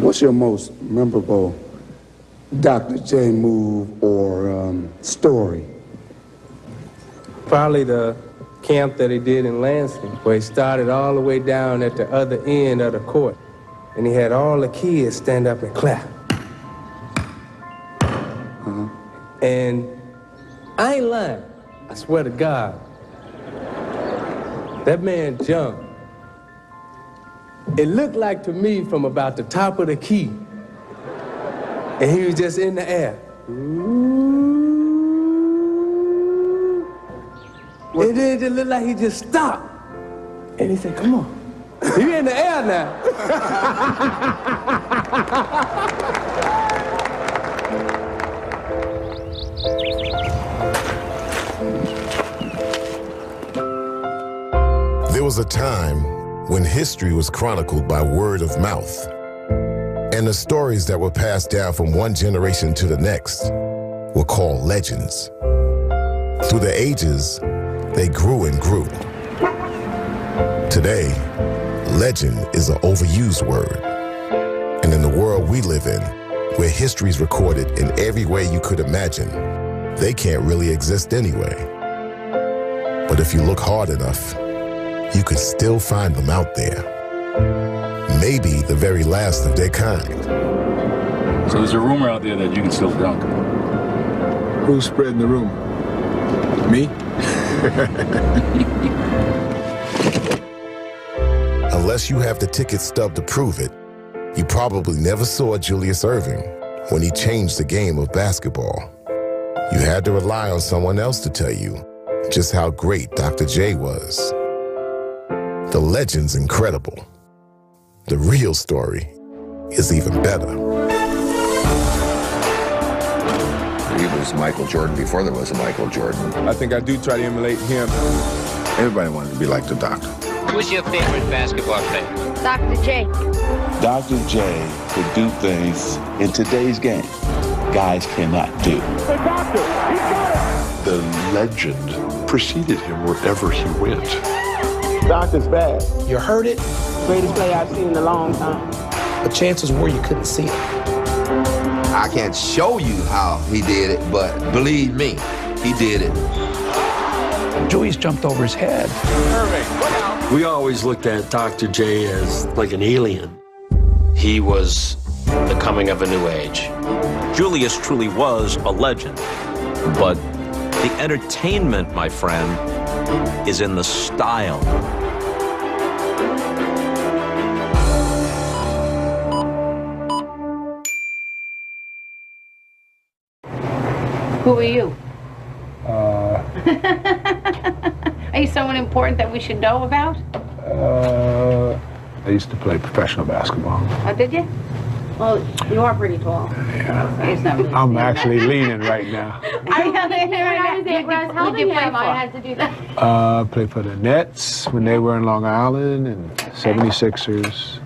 What's your most memorable Dr. J move or story? Probably the camp that he did in Lansing, where he started all the way down at the other end of the court, and he had all the kids stand up and clap. And I ain't lying, I swear to God, that man jumped. It looked like to me from about the top of the key, and he was just in the air. And then it looked like he just stopped. And he said, come on. You're in the air now. There was a time when history was chronicled by word of mouth, and the stories that were passed down from one generation to the next were called legends. Through the ages, they grew and grew. Today, legend is an overused word. And in the world we live in, where history is recorded in every way you could imagine, they can't really exist anyway. But if you look hard enough, you can still find them out there. Maybe the very last of their kind. So there's a rumor out there that you can still dunk. Who's spreading the rumor? Me? Unless you have the ticket stub to prove it, you probably never saw Julius Erving when he changed the game of basketball. You had to rely on someone else to tell you just how great Dr. J was. The legend's incredible. The real story is even better. He was Michael Jordan before there was a Michael Jordan. I think I do try to emulate him. Everybody wanted to be like the doctor. Who's your favorite basketball player? Dr. J. Dr. J could do things in today's game guys cannot do. Hey, doctor, you got it! The legend preceded him wherever he went. Doctor's bad. You heard it? Greatest player I've seen in a long time. But chances were you couldn't see it. I can't show you how he did it, but believe me, he did it. Julius jumped over his head. Erving, we always looked at Dr. J as like an alien. He was the coming of a new age. Julius truly was a legend, but the entertainment, my friend, is in the style. Who are you? Are you someone important that we should know about? I used to play professional basketball. Oh, did you? Well, you are pretty tall. Yeah. It's not really I'm actually leaning right now. I had to do that. I played for the Nets when they were in Long Island and 76ers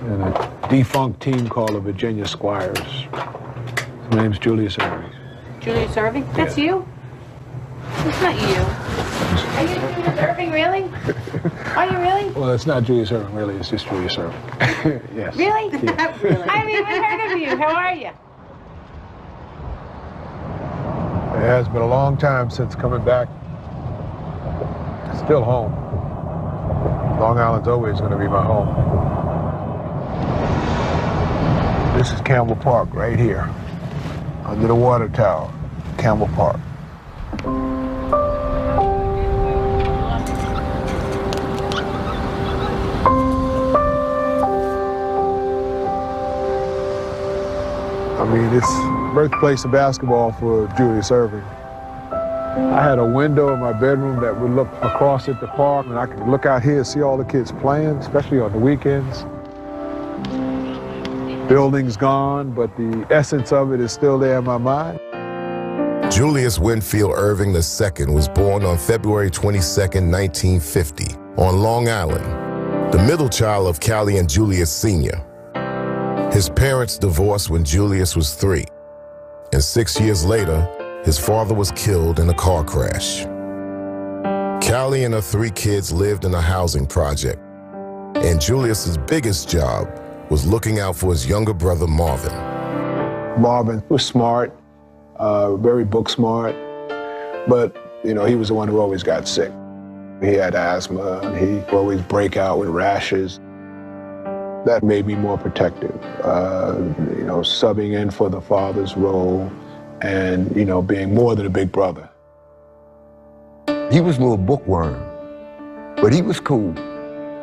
and a defunct team called the Virginia Squires. His name's Julius Erving. Julius Erving? That's you? It's not you. Are you Julius Erving, really? Are you really? Well, it's not Julius Erving, really. It's just Julius Erving. Yes. Really? Yeah. Really? I haven't even heard of you. How are you? It has been a long time since coming back. Still home. Long Island's always going to be my home. This is Campbell Park right here. Under the water tower, Campbell Park. I mean, it's birthplace of basketball for Julius Erving. I had a window in my bedroom that would look across at the park, and I could look out here and see all the kids playing, especially on the weekends. Building's gone, but the essence of it is still there in my mind. Julius Winfield Erving II was born on February 22, 1950, on Long Island, the middle child of Callie and Julius Sr. His parents divorced when Julius was 3, and 6 years later, his father was killed in a car crash. Callie and her 3 kids lived in a housing project, and Julius's biggest job was looking out for his younger brother, Marvin. Marvin was smart, very book smart, but you know, he was the one who always got sick. He had asthma, and he would always break out with rashes. That made me more protective, you know, subbing in for the father's role and, you know, being more than a big brother. He was a little bookworm, but he was cool.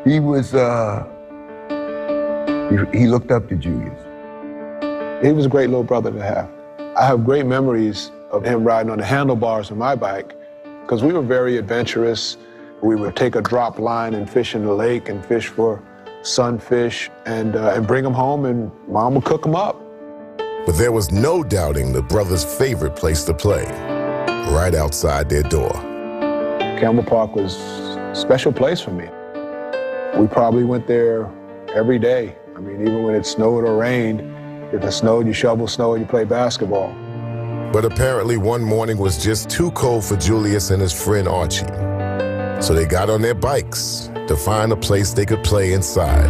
He was, he looked up to Julius. He was a great little brother to have. I have great memories of him riding on the handlebars of my bike because we were very adventurous. We would take a drop line and fish in the lake and fish for sunfish and bring them home, and Mom would cook them up. But there was no doubting the brothers' favorite place to play, right outside their door. Campbell Park was a special place for me. We probably went there every day. I mean, even when it snowed or rained, if it snowed, you shovel snow and you play basketball. But apparently one morning was just too cold for Julius and his friend Archie. So they got on their bikes to find a place they could play inside.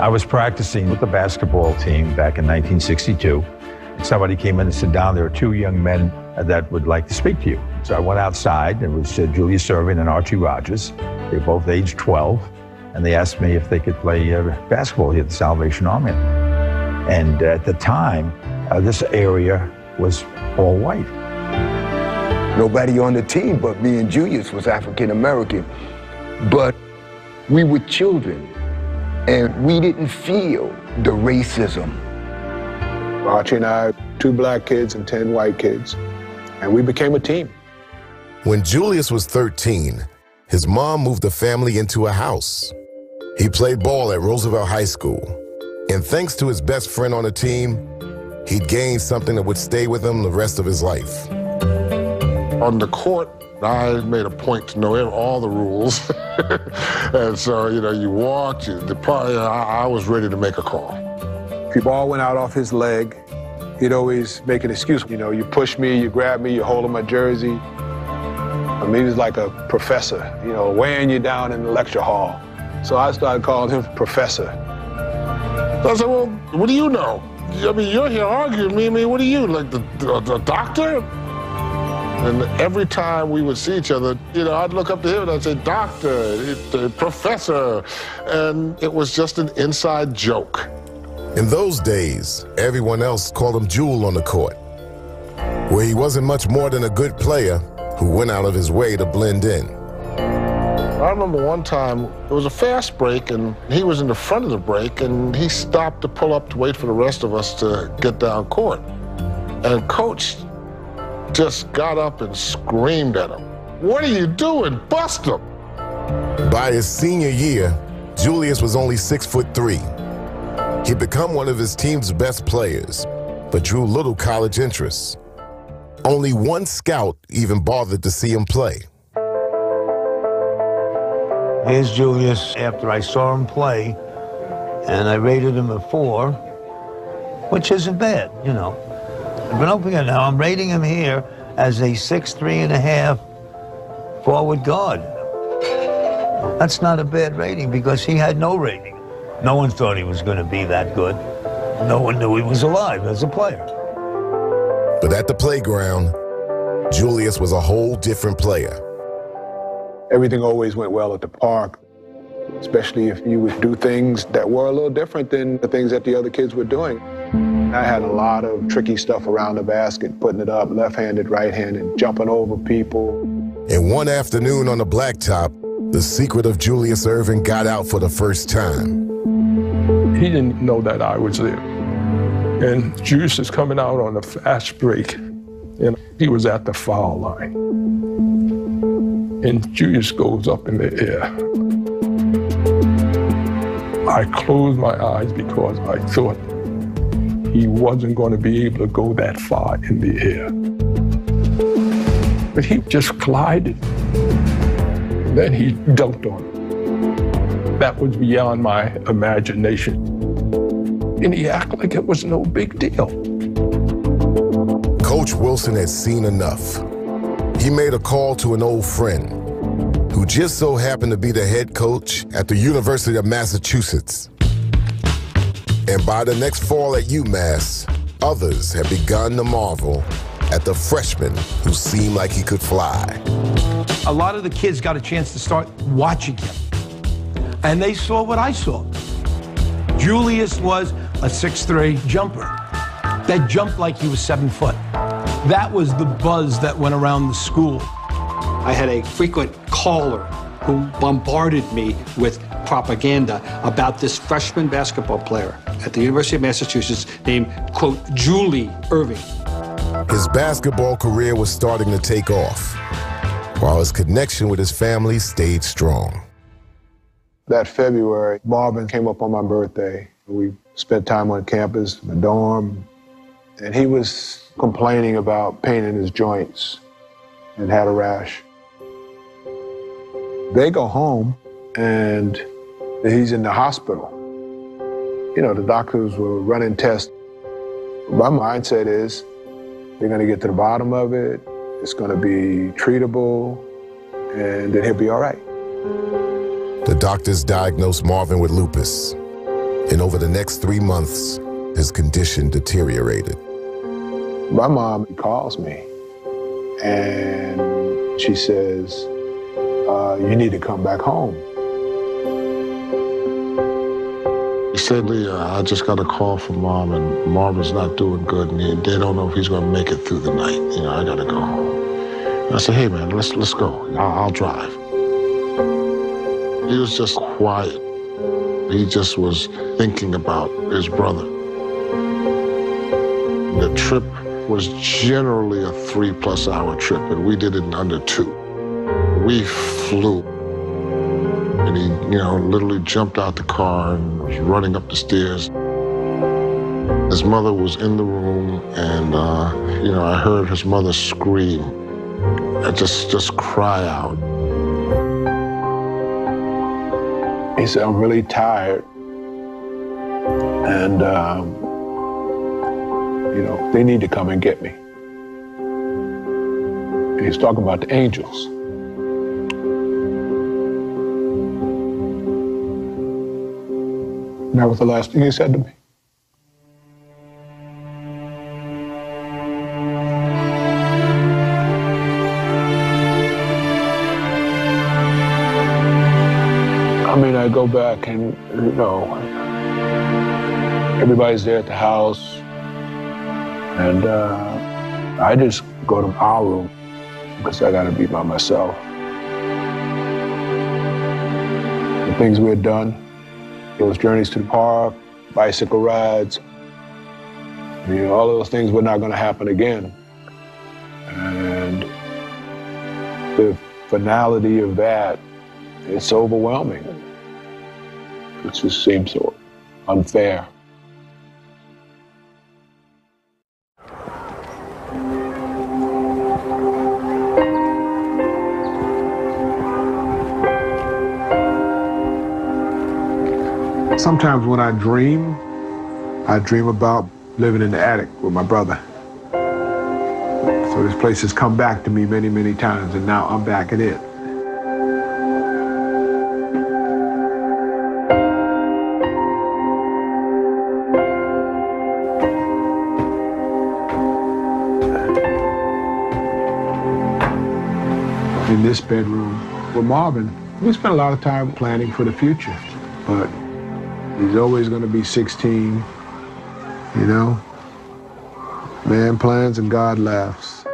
I was practicing with the basketball team back in 1962. Somebody came in and said, "Down, there are two young men that would like to speak to you." So I went outside. It was Julius Erving and Archie Rogers. They were both age 12. And they asked me if they could play basketball here at the Salvation Army. And at the time, this area was all white. Nobody on the team but me and Julius was African American. But we were children, and we didn't feel the racism. Archie and I, 2 black kids and 10 white kids, and we became a team. When Julius was 13, his mom moved the family into a house. He played ball at Roosevelt High School, and thanks to his best friend on the team, he gained something that would stay with him the rest of his life. On the court, I made a point to know all the rules. And so, you know, you walked, I was ready to make a call. If the ball went out off his leg, he'd always make an excuse. You know, you push me, you grab me, you're holding my jersey. I mean, he was like a professor, you know, weighing you down in the lecture hall. So I started calling him Professor. So I said, "Well, what do you know? I mean, you're here arguing with me. I mean, what are you, like the doctor?" And every time we would see each other, you know, I'd look up to him and I'd say, "Doctor, Professor." And it was just an inside joke. In those days, everyone else called him Jewel on the court, where he wasn't much more than a good player who went out of his way to blend in. I remember one time, it was a fast break, and he was in the front of the break, and he stopped to pull up to wait for the rest of us to get down court. And Coach just got up and screamed at him, "What are you doing? Bust him!" By his senior year, Julius was only 6'3". He'd become one of his team's best players, but drew little college interest. Only one scout even bothered to see him play. Here's Julius after I saw him play, and I rated him a 4, which isn't bad, you know. But don't forget now, I'm rating him here as a 6'3½" forward guard. That's not a bad rating because he had no rating. No one thought he was going to be that good. No one knew he was alive as a player. But at the playground, Julius was a whole different player. Everything always went well at the park, especially if you would do things that were a little different than the things that the other kids were doing. I had a lot of tricky stuff around the basket, putting it up left-handed, right-handed, jumping over people. And one afternoon on the blacktop, the secret of Julius Erving got out for the first time. He didn't know that I was there. And Juice is coming out on a fast break, and he was at the foul line. And Julius goes up in the air. I closed my eyes because I thought he wasn't going to be able to go that far in the air. But he just glided. And then he dunked on him. That was beyond my imagination. And he acted like it was no big deal. Coach Wilson had seen enough. He made a call to an old friend who just so happened to be the head coach at the University of Massachusetts. And by the next fall at UMass, others had begun to marvel at the freshman who seemed like he could fly. A lot of the kids got a chance to start watching him, and they saw what I saw. Julius was a 6'3" jumper that jumped like he was 7 foot. That was the buzz that went around the school. I had a frequent caller who bombarded me with propaganda about this freshman basketball player at the University of Massachusetts named, quote, Julie Erving. His basketball career was starting to take off, while his connection with his family stayed strong. That February, Marvin came up on my birthday. We spent time on campus, in the dorm, and he was complaining about pain in his joints and had a rash. They go home, and he's in the hospital. You know, the doctors were running tests. My mindset is, they're going to get to the bottom of it, it's going to be treatable, and then he'll be all right. The doctors diagnosed Marvin with lupus, and over the next 3 months, his condition deteriorated. My mom calls me, and she says, you need to come back home. Sadly, I just got a call from Mom, and Marvin's not doing good, and they don't know if he's gonna make it through the night. You know, I gotta go home. And I said, hey man, let's go. I'll drive. He was just quiet. He just was thinking about his brother. The trip was generally a 3+ hour trip, and we did it in under 2. We flew. And he, you know, literally jumped out the car and was running up the stairs. His mother was in the room, and, you know, I heard his mother scream and just cry out. He said, I'm really tired. And, you know, they need to come and get me. And he's talking about the angels. And that was the last thing he said to me. I mean, I go back and, you know, everybody's there at the house. And I just go to our room because I got to be by myself. The things we had done, those journeys to the park, bicycle rides, I mean, all those things were not going to happen again. And the finality of that, it's overwhelming. It just seems so unfair. Sometimes when I dream about living in the attic with my brother. So this place has come back to me many, many times, and now I'm back at it. In this bedroom with Marvin, we spent a lot of time planning for the future, but he's always going to be 16, you know? Man plans and God laughs.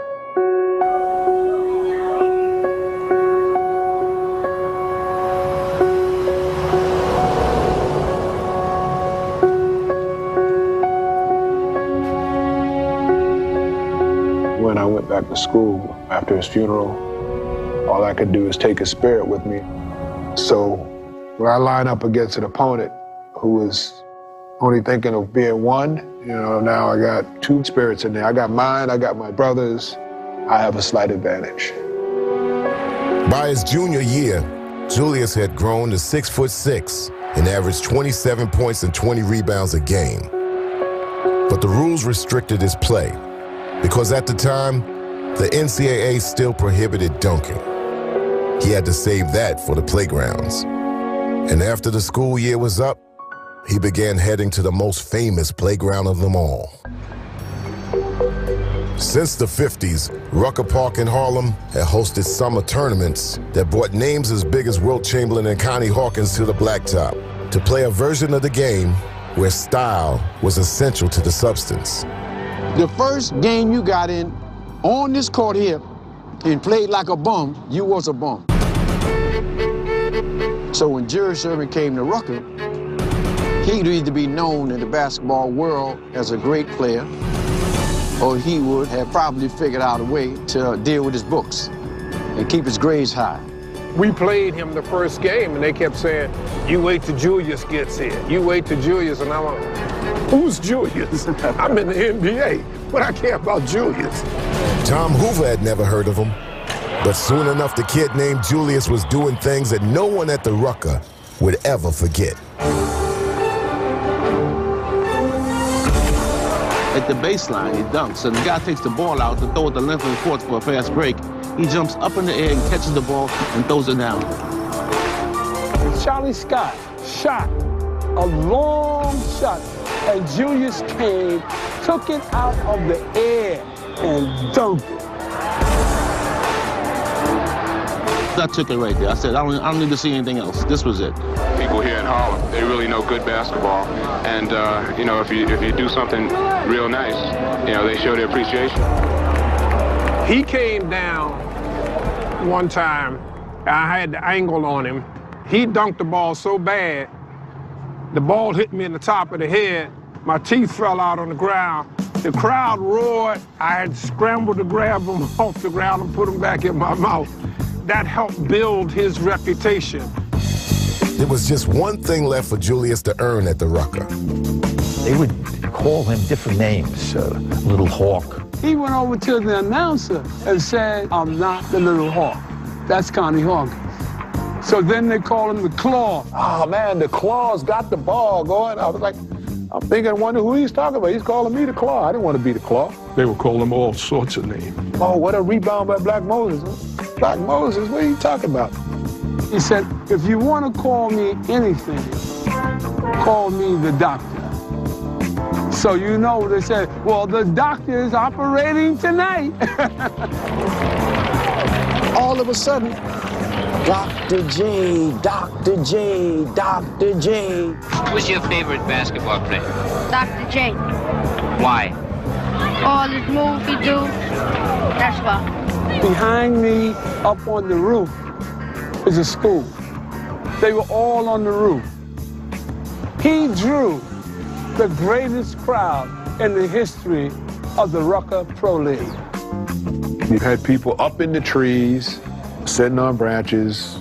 When I went back to school after his funeral, all I could do is take his spirit with me. So when I line up against an opponent who was only thinking of being one, you know, now I got two spirits in there. I got mine, I got my brother's. I have a slight advantage. By his junior year, Julius had grown to 6'6" and averaged 27 points and 20 rebounds a game. But the rules restricted his play because at the time, the NCAA still prohibited dunking. He had to save that for the playgrounds. And after the school year was up, he began heading to the most famous playground of them all. Since the 50s, Rucker Park in Harlem had hosted summer tournaments that brought names as big as Wilt Chamberlain and Connie Hawkins to the blacktop to play a version of the game where style was essential to the substance. The first game you got in on this court here and played like a bum, you was a bum. So when Julius Erving came to Rucker, he'd either be known in the basketball world as a great player, or he would have probably figured out a way to deal with his books and keep his grades high. We played him the first game, and they kept saying, you wait till Julius gets here. You wait till Julius. And I'm like, who's Julius? I'm in the NBA. What I care about Julius? Tom Hoover had never heard of him, but soon enough, the kid named Julius was doing things that no one at the Rucker would ever forget. At the baseline, he dunks, and the guy takes the ball out to throw it to length of the court for a fast break. He jumps up in the air and catches the ball and throws it down. Charlie Scott shot a long shot, and Julius came, took it out of the air, and dunked it. I took it right there. I said, I don't need to see anything else. This was it. People here in Harlem, they really know good basketball. And, you know, if you do something real nice, you know, they show their appreciation. He came down one time. I had the angle on him. He dunked the ball so bad, the ball hit me in the top of the head. My teeth fell out on the ground. The crowd roared. I had scrambled to grab him off the ground and put him back in my mouth. That helped build his reputation. There was just one thing left for Julius to earn at the Rucker. They would call him different names, Little Hawk. He went over to the announcer and said, I'm not the Little Hawk. That's Connie Hawkins. So then they called him the Claw. Oh, man, the Claw's got the ball going. I was like, I'm thinking, wonder who he's talking about. He's calling me the Claw. I didn't want to be the Claw. They would call him all sorts of names. Oh, what a rebound by Black Moses. Black Moses, what are you talking about? He said, if you want to call me anything, call me the doctor. So you know, they said, well, the doctor is operating tonight. All of a sudden, Dr. J, Dr. J, Dr. J. Who's your favorite basketball player? Dr. J. Why? All his moves he do, that's why. Behind me, up on the roof, is a school. They were all on the roof. He drew the greatest crowd in the history of the Rucker Pro League. You had people up in the trees, sitting on branches.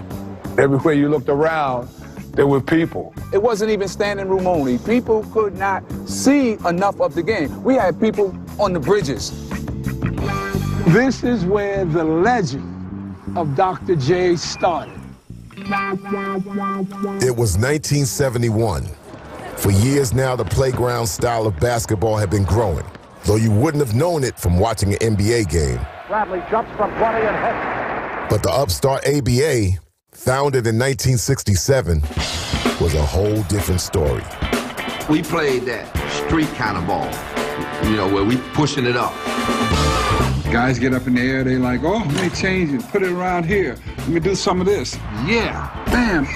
Everywhere you looked around, there were people. It wasn't even standing room only. People could not see enough of the game. We had people on the bridges. This is where the legend of Dr. J started. It was 1971. For years now, the playground style of basketball had been growing, though you wouldn't have known it from watching an NBA game. Bradley jumps from 20 and hits. But the upstart ABA, founded in 1967, was a whole different story. We played that street kind of ball, you know, where we pushing it up. Guys get up in the air, they like, oh, let me change it, put it around here. Let me do some of this. Yeah, bam.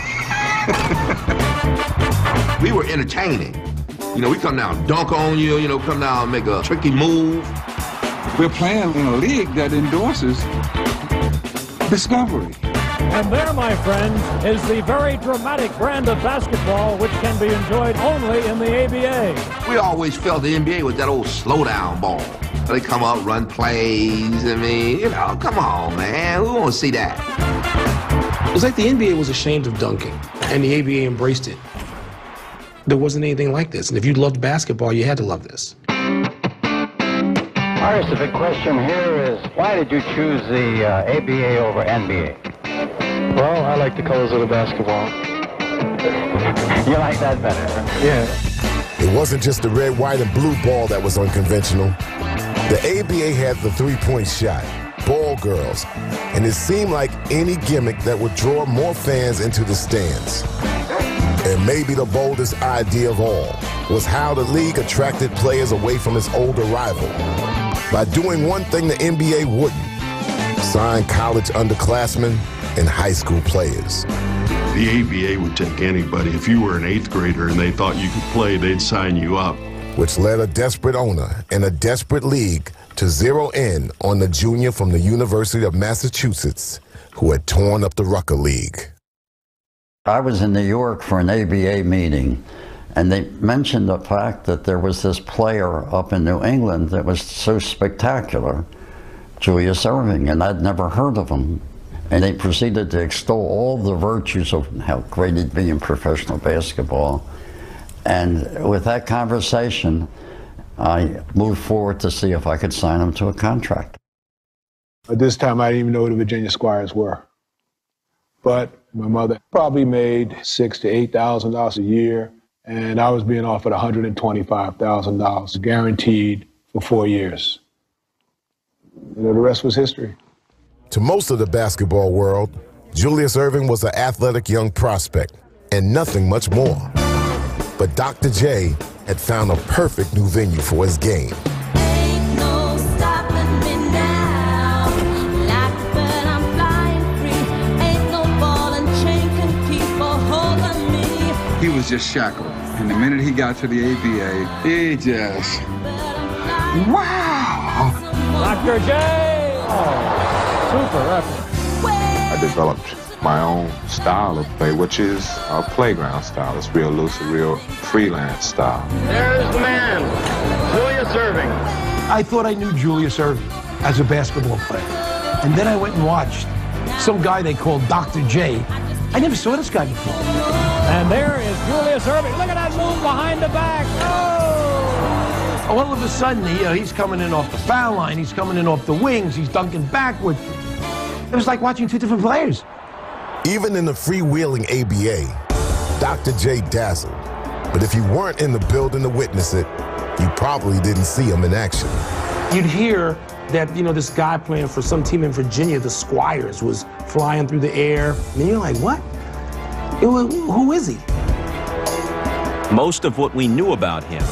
We were entertaining. You know, we come down, dunk on you, you know, come down, make a tricky move. We're playing in a league that endorses discovery. And there, my friends, is the very dramatic brand of basketball which can be enjoyed only in the ABA. We always felt the NBA was that old slowdown ball. They come up, run plays. I mean, you know, come on, man. Who wants to see that? It was like the NBA was ashamed of dunking, and the ABA embraced it. There wasn't anything like this, and if you loved basketball, you had to love this. All right, so the question here is, why did you choose the ABA over NBA? Well, I like the colors of the basketball. You like that better? Yeah. It wasn't just the red, white, and blue ball that was unconventional. The ABA had the three-point shot, ball girls, and it seemed like any gimmick that would draw more fans into the stands. and maybe the boldest idea of all was how the league attracted players away from its older rival by doing one thing the NBA wouldn't: sign college underclassmen and high school players. The ABA would take anybody. If you were an 8th grader and they thought you could play, they'd sign you up. Which led a desperate owner and a desperate league to zero in on the junior from the University of Massachusetts who had torn up the Rucker League. I was in New York for an ABA meeting, and they mentioned the fact that there was this player up in New England that was so spectacular, Julius Erving, and I'd never heard of him. And they proceeded to extol all the virtues of how great he'd be in professional basketball. And with that conversation, I moved forward to see if I could sign him to a contract. At this time, I didn't even know who the Virginia Squires were. But my mother probably made $6,000 to $8,000 a year, and I was being offered $125,000 guaranteed for 4 years. You know, the rest was history. To most of the basketball world, Julius Erving was an athletic young prospect and nothing much more. But Dr. J had found a perfect new venue for his game. Ain't no stopping me now. Like when I'm flying free. Ain't no ball and chain can keep a hold of me. He was just shackled. And the minute he got to the ABA, he just, wow! Dr. J! Oh. I developed my own style of play, which is a playground style. It's real loose, real freelance style. There's the man, Julius Erving. I thought I knew Julius Erving as a basketball player. And then I went and watched some guy they called Dr. J. I never saw this guy before. And there is Julius Erving. Look at that move behind the back. Oh! All of a sudden, he's coming in off the foul line. He's coming in off the wings. He's dunking backwards. It was like watching two different players. Even in the freewheeling ABA, Dr. J dazzled. But if you weren't in the building to witness it, you probably didn't see him in action. You'd hear that, you know, this guy playing for some team in Virginia, the Squires, was flying through the air. And you're like, what? Who is he? Most of what we knew about him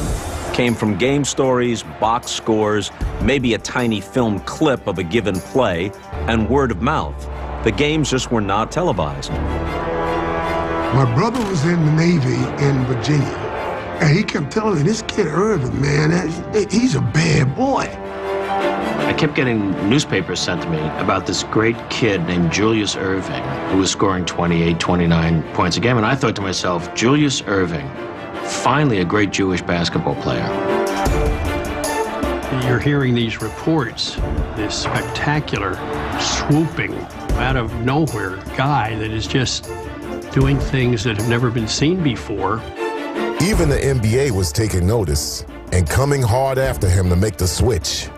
came from game stories, box scores, maybe a tiny film clip of a given play, and word of mouth. The games just were not televised. My brother was in the Navy in Virginia, and he kept telling me, this kid Erving, man, he's a bad boy. I kept getting newspapers sent to me about this great kid named Julius Erving, who was scoring 28, 29 points a game, and I thought to myself, Julius Erving, finally a great Jewish basketball player. You're hearing these reports, this spectacular, swooping, out of nowhere guy that is just doing things that have never been seen before. Even the NBA was taking notice and coming hard after him to make the switch,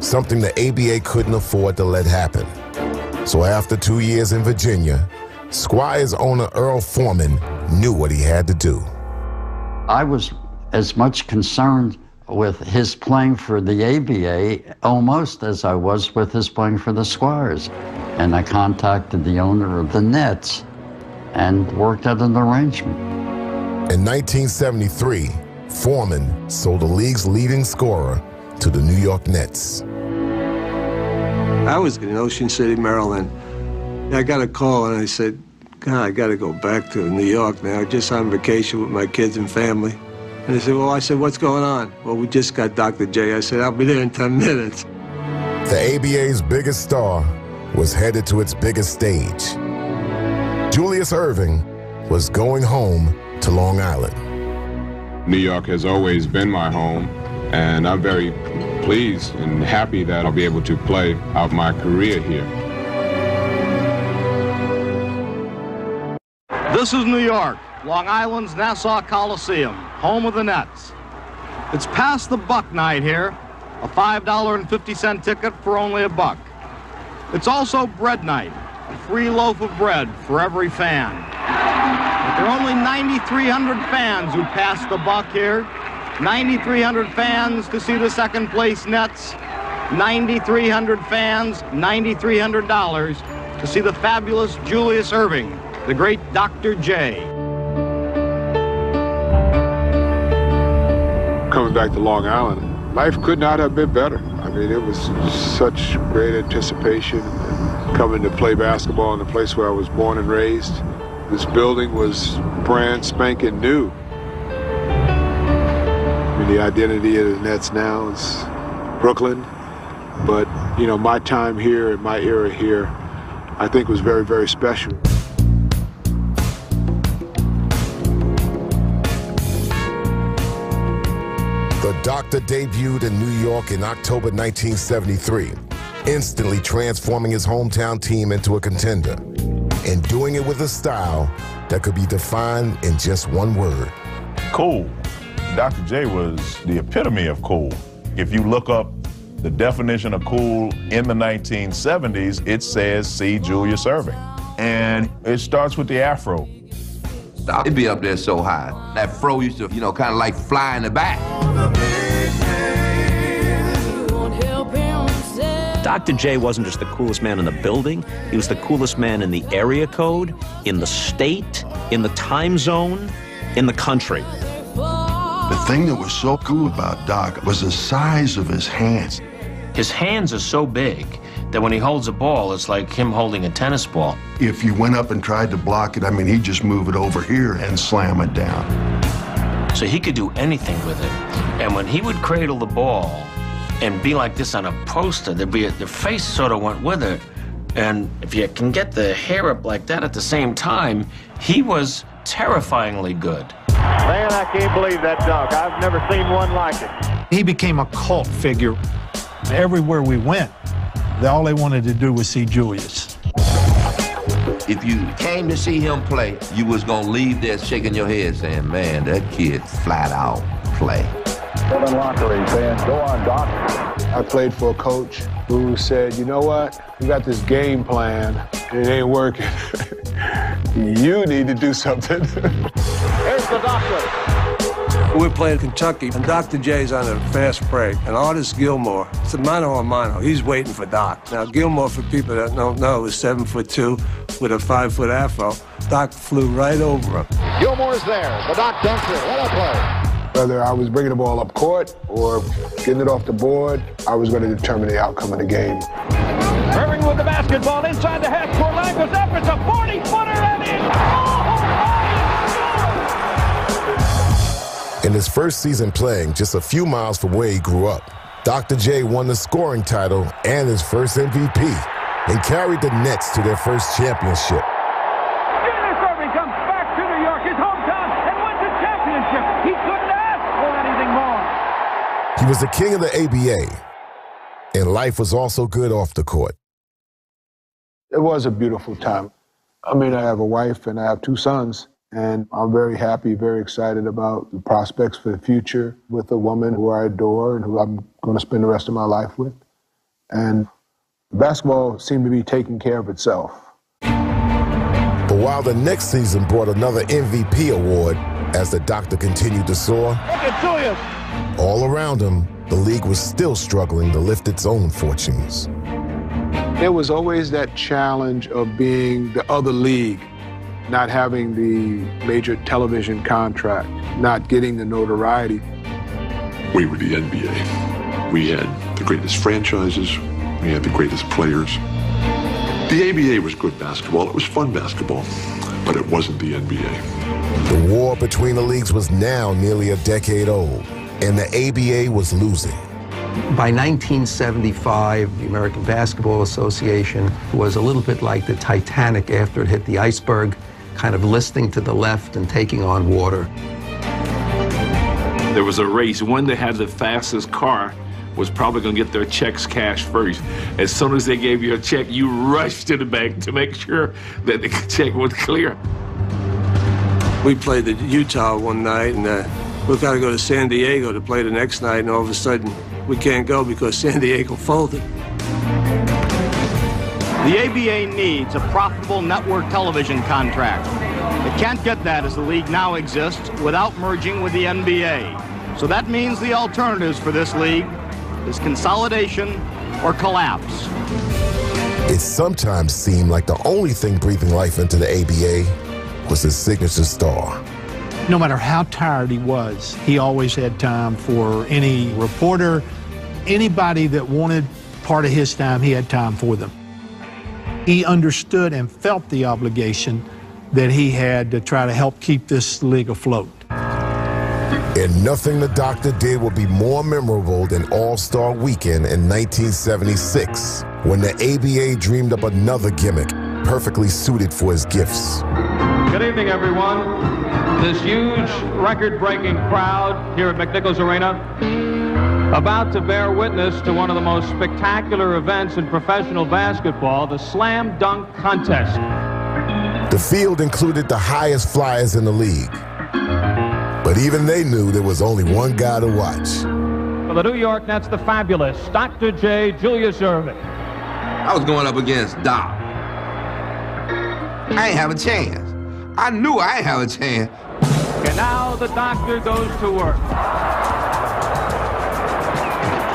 something the ABA couldn't afford to let happen. So after 2 years in Virginia, Squires owner Earl Foreman knew what he had to do. I was as much concerned with his playing for the ABA almost as I was with his playing for the Squires. And I contacted the owner of the Nets and worked out an arrangement. In 1973, Foreman sold the league's leading scorer to the New York Nets. I was in Ocean City, Maryland. I got a call and I said, God, I got to go back to New York now. Just on vacation with my kids and family. And they said, well, I said, what's going on? Well, we just got Dr. J. I said, I'll be there in 10 minutes. The ABA's biggest star was headed to its biggest stage. Julius Erving was going home to Long Island. New York has always been my home, and I'm very pleased and happy that I'll be able to play out my career here. This is New York, Long Island's Nassau Coliseum, home of the Nets. It's past the buck night here, a $5.50 ticket for only a buck. It's also bread night, a free loaf of bread for every fan. But there are only 9,300 fans who passed the buck here, 9,300 fans to see the second place Nets, 9,300 fans, $9,300 to see the fabulous Julius Erving, the great Dr. J. coming back to Long Island, life could not have been better. I mean, it was such great anticipation and coming to play basketball in the place where I was born and raised. This building was brand spanking new. I mean, the identity of the Nets now is Brooklyn, but you know, my time here and my era here, I think was very, very special. The Doctor debuted in New York in October 1973, instantly transforming his hometown team into a contender, and doing it with a style that could be defined in just one word. Cool. Dr. J was the epitome of cool. If you look up the definition of cool in the 1970s, it says, see Julius Erving. And it starts with the afro. It'd be up there so high. That fro used to, you know, kind of like fly in the back. Dr. J wasn't just the coolest man in the building, he was the coolest man in the area code, in the state, in the time zone, in the country. The thing that was so cool about Doc was the size of his hands. His hands are so big that when he holds a ball, it's like him holding a tennis ball. If you went up and tried to block it, I mean, he'd just move it over here and slam it down. So he could do anything with it. And when he would cradle the ball and be like this on a poster, there'd be the face sort of went with it. And if you can get the hair up like that at the same time, he was terrifyingly good. Man, I can't believe that dunk. I've never seen one like it. He became a cult figure. Everywhere we went, all they wanted to do was see Julius. If you came to see him play, you was gonna leave there shaking your head saying, man, that kid flat out play. Kevin Lockery saying, go on, Doc. I played for a coach who said, you know what? You got this game plan, and it ain't working. You need to do something. Here's the doctor. We're playing Kentucky, and Dr. J's on a fast break, and Artis Gilmore, it's a mano a mano, he's waiting for Doc. Now, Gilmore, for people that don't know, is 7'2" with a 5-foot afro. Doc flew right over him. Gilmore's there, the Doc dunks it, what a play. Whether I was bringing the ball up court or getting it off the board, I was going to determine the outcome of the game. Erving with the basketball inside the half court line goes up. It's a 40-footer and it's in his first season playing just a few miles from where he grew up, Dr. J won the scoring title and his first MVP and carried the Nets to their first championship. Julius Erving comes back to New York, his hometown, and wins a championship. He couldn't ask for anything more. He was the king of the ABA, and life was also good off the court. It was a beautiful time. I mean, I have a wife and I have two sons, and I'm very happy, very excited about the prospects for the future with a woman who I adore and who I'm going to spend the rest of my life with. And basketball seemed to be taking care of itself. But while the next season brought another MVP award, as the Doctor continued to soar, look at Julius. All around him, the league was still struggling to lift its own fortunes. There was always that challenge of being the other league, not having the major television contract, not getting the notoriety. We were the NBA. We had the greatest franchises. We had the greatest players. The ABA was good basketball. It was fun basketball, but it wasn't the NBA. The war between the leagues was now nearly a decade old, and the ABA was losing. By 1975, the American Basketball Association was a little bit like the Titanic after it hit the iceberg, kind of listing to the left and taking on water. There was a race. One that had the fastest car was probably going to get their checks cashed first. As soon as they gave you a check, you rushed to the bank to make sure that the check was clear. We played at Utah one night, and we've got to go to San Diego to play the next night, and all of a sudden, we can't go because San Diego folded. The ABA needs a profitable network television contract. It can't get that as the league now exists without merging with the NBA. So that means the alternatives for this league is consolidation or collapse. It sometimes seemed like the only thing breathing life into the ABA was his signature star, No matter how tired he was, he always had time for any reporter, anybody that wanted part of his time, he had time for them. He understood and felt the obligation that he had to try to help keep this league afloat. And nothing the doctor did will be more memorable than All-Star Weekend in 1976, when the ABA dreamed up another gimmick perfectly suited for his gifts. Good evening, everyone. This huge, record-breaking crowd here at McNichols Arena, about to bear witness to one of the most spectacular events in professional basketball, the slam dunk contest. The field included the highest flyers in the league, but even they knew there was only one guy to watch. For the New York Nets, the fabulous Dr. J, Julius Erving. I was going up against Doc. I ain't have a chance. I knew I ain't have a chance. And now the doctor goes to work.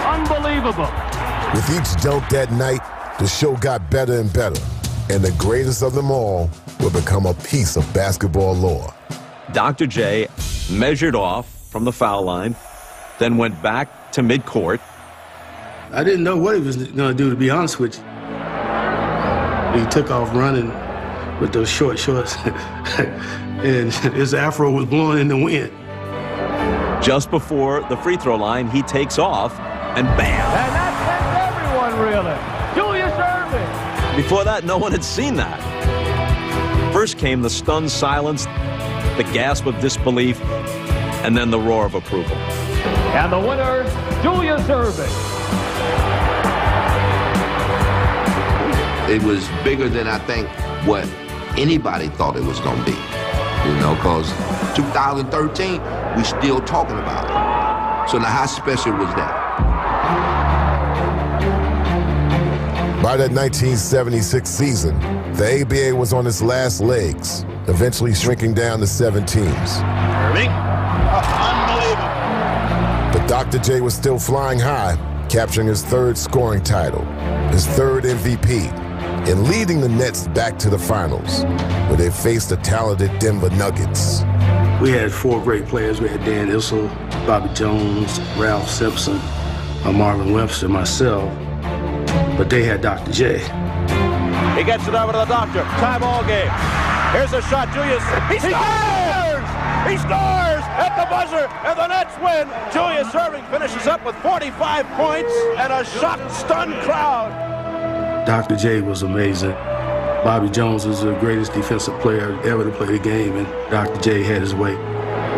Unbelievable. With each dunk that night, the show got better and better, and the greatest of them all would become a piece of basketball lore. Dr. J measured off from the foul line, then went back to midcourt. I didn't know what he was going to do, to be honest with you. He took off running with those short shorts. And his afro was blowing in the wind. Just before the free throw line, he takes off, and bam! And that sent everyone reeling. Julius Erving! Before that, no one had seen that. First came the stunned silence, the gasp of disbelief, and then the roar of approval. And the winner, Julius Erving. It was bigger than I think what anybody thought it was going to be. You know, because 2013, we still talking about it. So now how special was that? By that 1976 season, the ABA was on its last legs, eventually shrinking down to 7 teams. Erving? Unbelievable. But Dr. J was still flying high, capturing his 3rd scoring title, his 3rd MVP, and leading the Nets back to the finals, where they faced the talented Denver Nuggets. We had 4 great players. We had Dan Issel, Bobby Jones, Ralph Simpson, Marvin Webster, myself. But they had Dr. J. He gets it over to the doctor. Tie ball game. Here's a shot, Julius. He scores! He scores at the buzzer, and the Nets win. Julius Erving finishes up with 45 points and a shocked, stunned crowd. Dr. J was amazing. Bobby Jones was the greatest defensive player ever to play the game, and Dr. J had his way.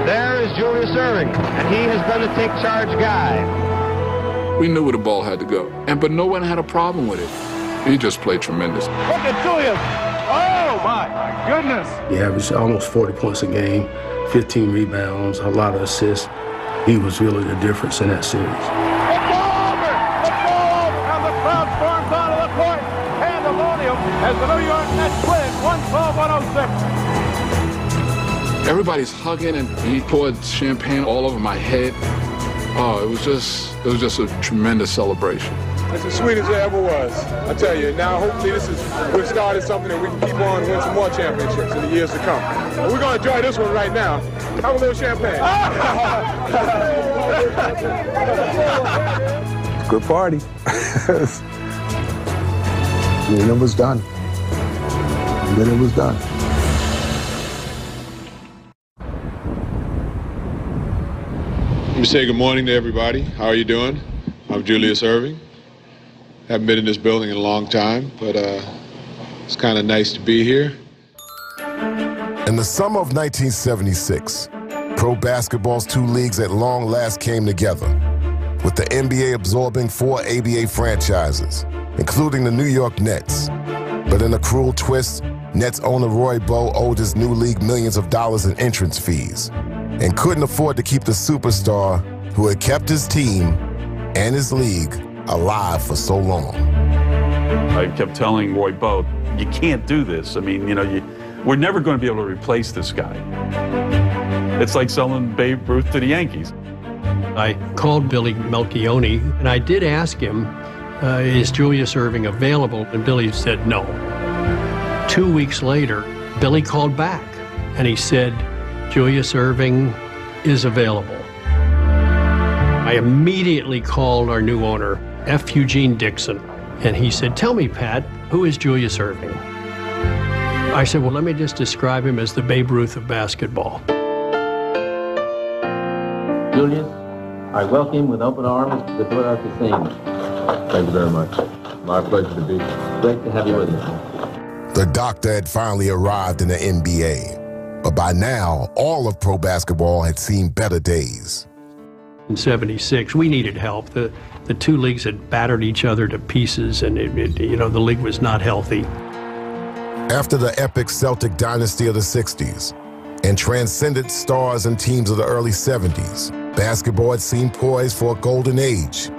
There is Julius Erving, and he has been the take-charge guy. We knew where the ball had to go, but no one had a problem with it. He just played tremendous. Look at Julius! Oh, my goodness! He averaged almost 40 points a game, 15 rebounds, a lot of assists. He was really the difference in that series. As the New York Nets win, 112-106. Everybody's hugging, and he poured champagne all over my head. Oh, it was just a tremendous celebration. It's as sweet as it ever was, I tell you. Now, hopefully, we've started something that we can keep on and win some more championships in the years to come. But we're going to enjoy this one right now. Have a little champagne. Good party. And it was done. And then it was done. Let me say good morning to everybody. How are you doing? I'm Julius Erving. Haven't been in this building in a long time, but it's kind of nice to be here. In the summer of 1976, pro basketball's 2 leagues at long last came together, with the NBA absorbing 4 ABA franchises, including the New York Nets. But in a cruel twist, Nets owner Roy Bowe owed his new league millions of dollars in entrance fees and couldn't afford to keep the superstar who had kept his team and his league alive for so long. I kept telling Roy Bowe, you can't do this. I mean, you know, we're never going to be able to replace this guy. It's like selling Babe Ruth to the Yankees. I called Billy Melchione, and I did ask him, is Julius Erving available? And Billy said no. 2 weeks later, Billy called back, and he said, Julius Erving is available. I immediately called our new owner, F. Eugene Dixon, and he said, tell me, Pat, who is Julius Erving? I said, well, let me just describe him as the Babe Ruth of basketball. Julius, I welcome him with open arms to the Philadelphia scene. Thank you very much. My pleasure to be here. Great to have you with us. The doctor had finally arrived in the NBA, but by now, all of pro basketball had seen better days. In '76, we needed help. The two leagues had battered each other to pieces, and the league was not healthy. After the epic Celtic dynasty of the 60s and transcendent stars and teams of the early 70s, basketball had seemed poised for a golden age.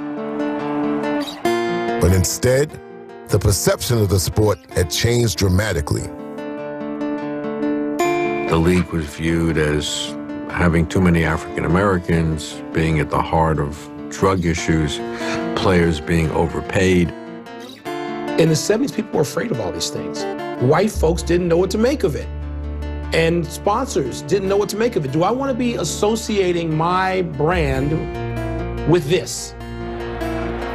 But instead, the perception of the sport had changed dramatically. The league was viewed as having too many African Americans, being at the heart of drug issues, players being overpaid. In the 70s, people were afraid of all these things. White folks didn't know what to make of it, and sponsors didn't know what to make of it. Do I want to be associating my brand with this?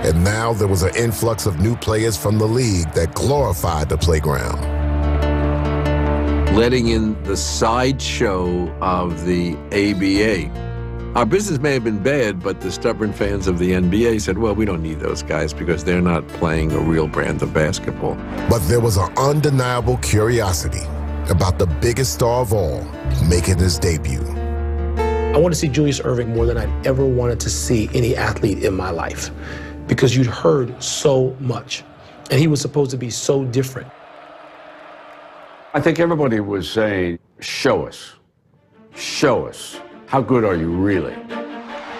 And now there was an influx of new players from the league that glorified the playground. Letting in the sideshow of the ABA. Our business may have been bad, but the stubborn fans of the NBA said, well, we don't need those guys because they're not playing a real brand of basketball. But there was an undeniable curiosity about the biggest star of all making his debut. I want to see Julius Erving more than I've ever wanted to see any athlete in my life, because you'd heard so much, and he was supposed to be so different. I think everybody was saying, show us, show us. How good are you really?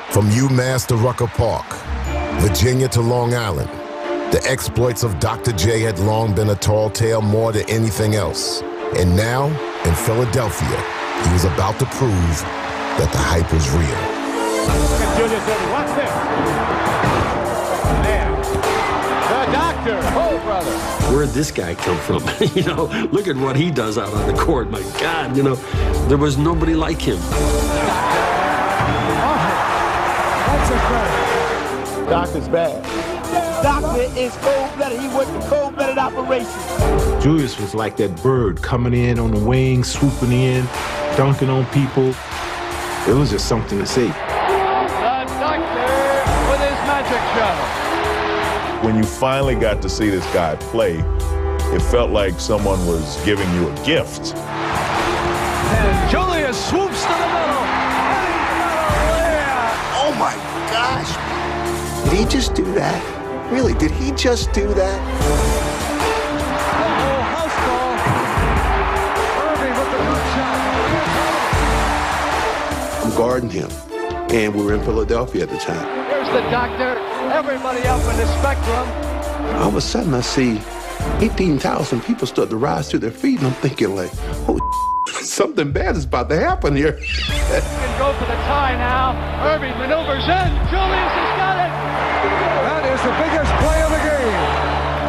From UMass to Rucker Park, Virginia to Long Island, the exploits of Dr. J had long been a tall tale more than anything else. And now, in Philadelphia, he was about to prove that the hype was real. Julius Erving, watch this. There. The doctor. Oh, brother. Where'd this guy come from? Look at what he does out on the court. My God, there was nobody like him. Doctor's bad. Doctor is cold-blooded. He worked a cold-blooded operation. Julius was like that bird coming in on the wing, swooping in, dunking on people. It was just something to see. The doctor with his magic shot. When you finally got to see this guy play, it felt like someone was giving you a gift. And Julius swoops to the middle. Oh, my gosh. Did he just do that? Really, did he just do that? Oh, house ball. Erving with the good shot. I'm guarding him, and we were in Philadelphia at the time. Here's the doctor, everybody up in the spectrum. All of a sudden, I see 18,000 people start to rise to their feet, and I'm thinking, like, oh, something bad is about to happen here. We can go for the tie now. Erving maneuvers in. Julius has got it. That is the biggest play of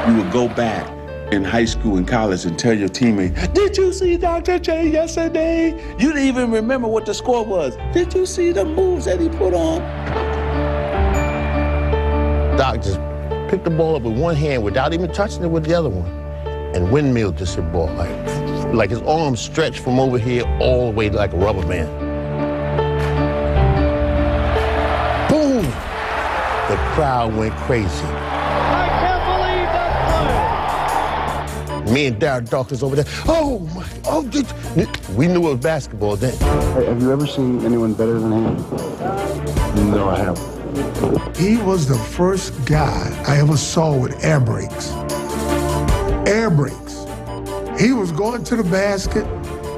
the game. You would go back in high school and college and tell your teammate, did you see Dr. J yesterday? You didn't even remember what the score was. Did you see the moves that he put on? Doc just picked the ball up with one hand without even touching it with the other one and windmilled this ball like his arm stretched from over here all the way like a rubber band. Boom! The crowd went crazy. I can't believe that play! Me and Darryl Dawkins over there, we knew it was basketball then. Hey, have you ever seen anyone better than him? No, I haven't. He was the first guy I ever saw with air brakes. Air brakes. He was going to the basket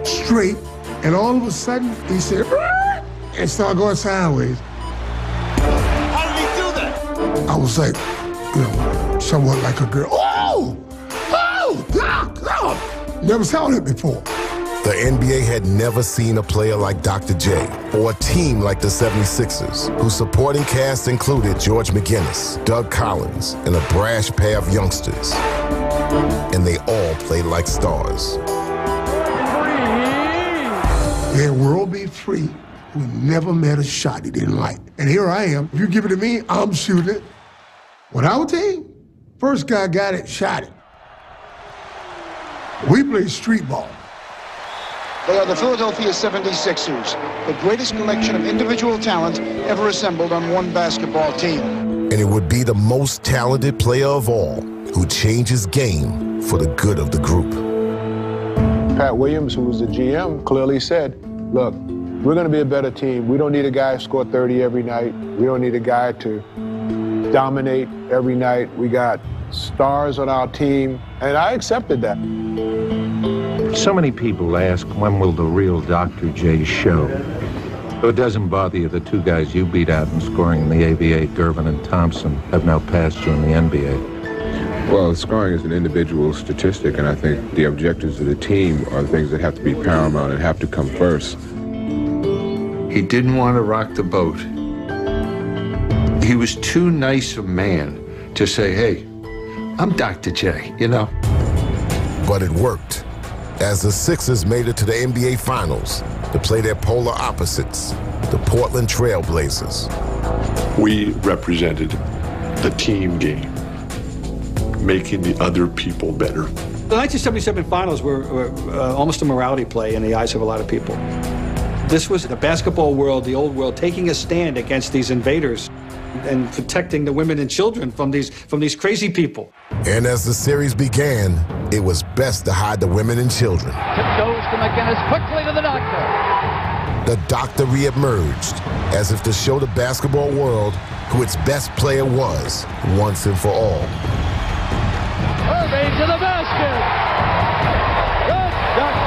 straight, and all of a sudden, he said, Rah! And started going sideways. How did he do that? I was like, somewhat like a girl. Oh! Oh! Ah! Ah! Never saw that before. The NBA had never seen a player like Dr. J or a team like the 76ers, whose supporting cast included George McGinnis, Doug Collins, and a brash pair of youngsters. And they all played like stars. Their world be free who never met a shot he didn't like. And here I am. If you give it to me, I'm shooting it. When our team, first guy got it, shot it. We play street ball. They are the Philadelphia 76ers, the greatest collection of individual talent ever assembled on one basketball team. And it would be the most talented player of all who changes game for the good of the group. Pat Williams, who was the GM, clearly said, look, we're going to be a better team. We don't need a guy to score 30 every night. We don't need a guy to dominate every night. We got stars on our team, and I accepted that. So many people ask, when will the real Dr. J show? So it doesn't bother you the two guys you beat out in scoring in the ABA, Gervin and Thompson, have now passed you in the NBA. Well, scoring is an individual statistic, and I think the objectives of the team are things that have to be paramount and have to come first. He didn't want to rock the boat. He was too nice a man to say, hey, I'm Dr. J, you know. But it worked. As the Sixers made it to the NBA Finals to play their polar opposites, the Portland Trail Blazers. We represented the team game, making the other people better. The 1977 Finals were almost a morality play in the eyes of a lot of people. This was the basketball world, the old world, taking a stand against these invaders and protecting the women and children from these crazy people. And as the series began, it was best to hide the women and children. Tip goes to McGinnis, quickly to the doctor. The doctor reemerged, as if to show the basketball world who its best player was, once and for all. Erving to the basket.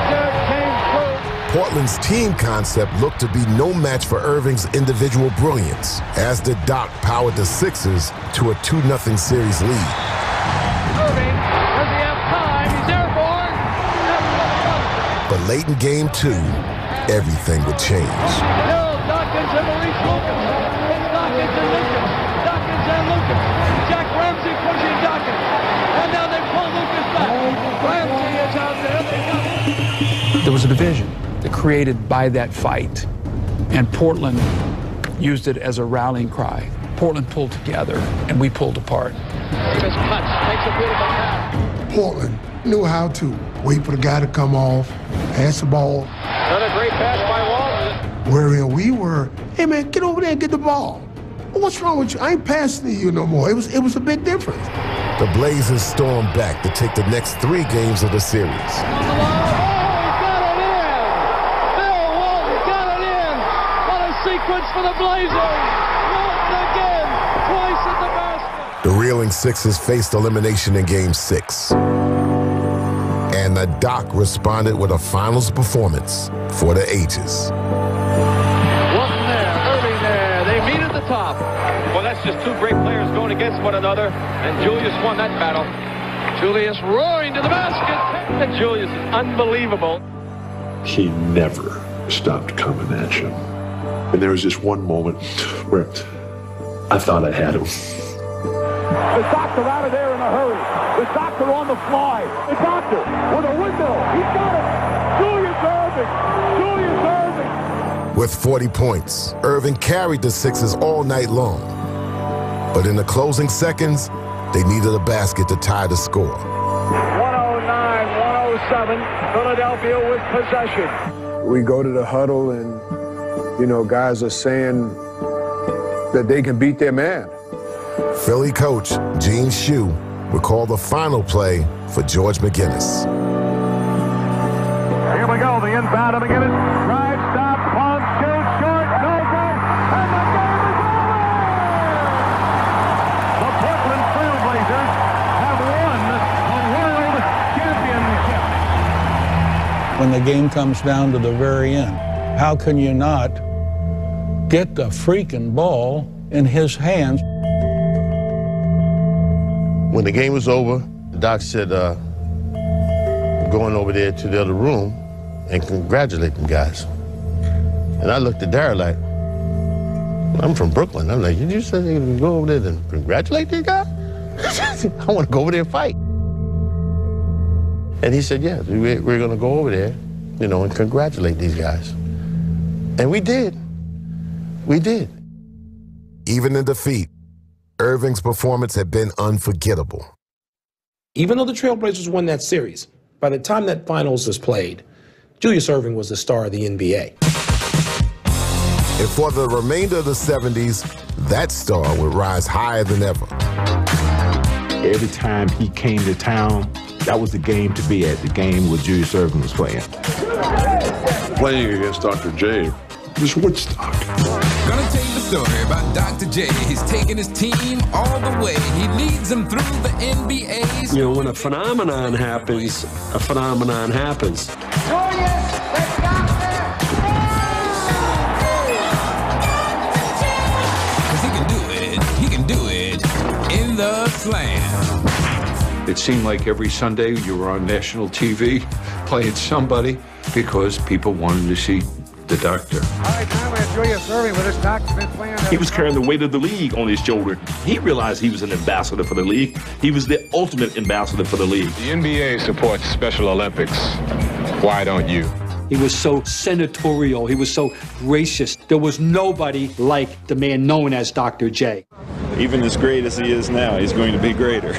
The doctor came through. Portland's team concept looked to be no match for Erving's individual brilliance, as the doc powered the Sixers to a 2-0 series lead. But late in game two, everything would change. Dawkins and Maurice Lucas. It's Dawkins and Lucas. Dawkins and Lucas. Jack Ramsey pushing Dawkins. And now they pull Lucas back. Ramsey is out there. There was a division that created by that fight. And Portland used it as a rallying cry. Portland pulled together, and we pulled apart. Davis cuts, makes a beautiful pass. Portland knew how to wait for the guy to come off, pass the ball. Another great pass by Walton. Wherein we were, hey man, get over there and get the ball. What's wrong with you? I ain't passing to you no more. It was a big difference. The Blazers stormed back to take the next three games of the series. Oh, he got it in! Bill Walton got it in! What a sequence for the Blazers! Walton again, twice at the basket. The reeling Sixers faced elimination in Game 6. And the doc responded with a finals performance for the ages. Walton there, Erving there, they meet at the top. Well, that's just two great players going against one another, and Julius won that battle. Julius roaring to the basket, and Julius is unbelievable. He never stopped coming at you. And there was this one moment where I thought I had him. The doctor out of there in a hurry. The doctor on the fly. The doctor with a window. He got it. Julius Erving. Julius Erving. With 40 points, Erving carried the Sixers all night long. But in the closing seconds, they needed a basket to tie the score. 109-107, Philadelphia with possession. We go to the huddle and, you know, guys are saying that they can beat their man. Philly coach Gene Shue recall the final play for George McGinnis. Here we go, the inbound of McGinnis. Drive, stop, pump, shoot, short, no good, and the game is over! The Portland Trail Blazers have won the World Championship. When the game comes down to the very end, how can you not get the freaking ball in his hands? When the game was over, the doc said, I'm going over there to the other room and congratulate them guys. And I looked at Darryl like, I'm from Brooklyn. I'm like, you said you can go over there and congratulate these guys? I want to go over there and fight. And he said, yeah, we're going to go over there, you know, and congratulate these guys. And we did. We did. Even in defeat, Erving's performance had been unforgettable. Even though the Trailblazers won that series, by the time that finals was played, Julius Erving was the star of the NBA. And for the remainder of the 70s, that star would rise higher than ever. Every time he came to town, that was the game to be at, the game where Julius Erving was playing. Playing against Dr. J was Woodstock. Gonna tell you the story about Dr. J. He's taking his team all the way. He leads them through the NBA. You know, when a phenomenon happens. Julius! It seemed like every Sunday you were on national TV playing somebody because people wanted to see the doctor. All right, now we have Julius Erving with his doctor. He was carrying the weight of the league on his shoulder. He realized he was an ambassador for the league. He was the ultimate ambassador for the league. The NBA supports Special Olympics. Why don't you? He was so senatorial. He was so gracious. There was nobody like the man known as Dr. J. Even as great as he is now, he's going to be greater.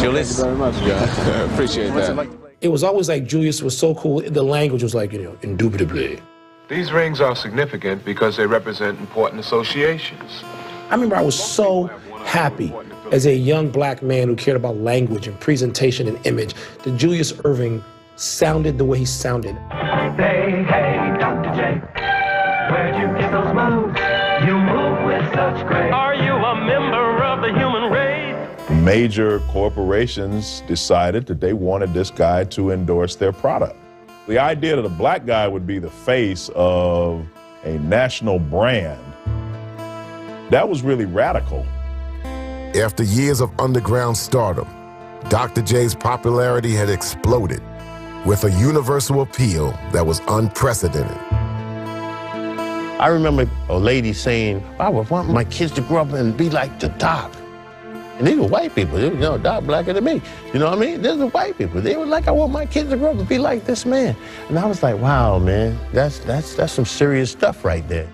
Julius. Thank you very much, John. I appreciate that. It was always like Julius was so cool. The language was like, you know, indubitably. These rings are significant because they represent important associations. I remember I was so happy as a young black man who cared about language and presentation and image that Julius Erving sounded the way he sounded. Hey, Dr. J, where'd you get those moves? You move with such grace. Are you a member of the human race? Major corporations decided that they wanted this guy to endorse their product. The idea that a black guy would be the face of a national brand, that was really radical. After years of underground stardom, Dr. J's popularity had exploded with a universal appeal that was unprecedented. I remember a lady saying, I would want my kids to grow up and be like the doc. And these were white people, you know, doc blacker than me. You know what I mean? These were white people. They were like, I want my kids to grow up and be like this man. And I was like, wow, man, that's some serious stuff right there.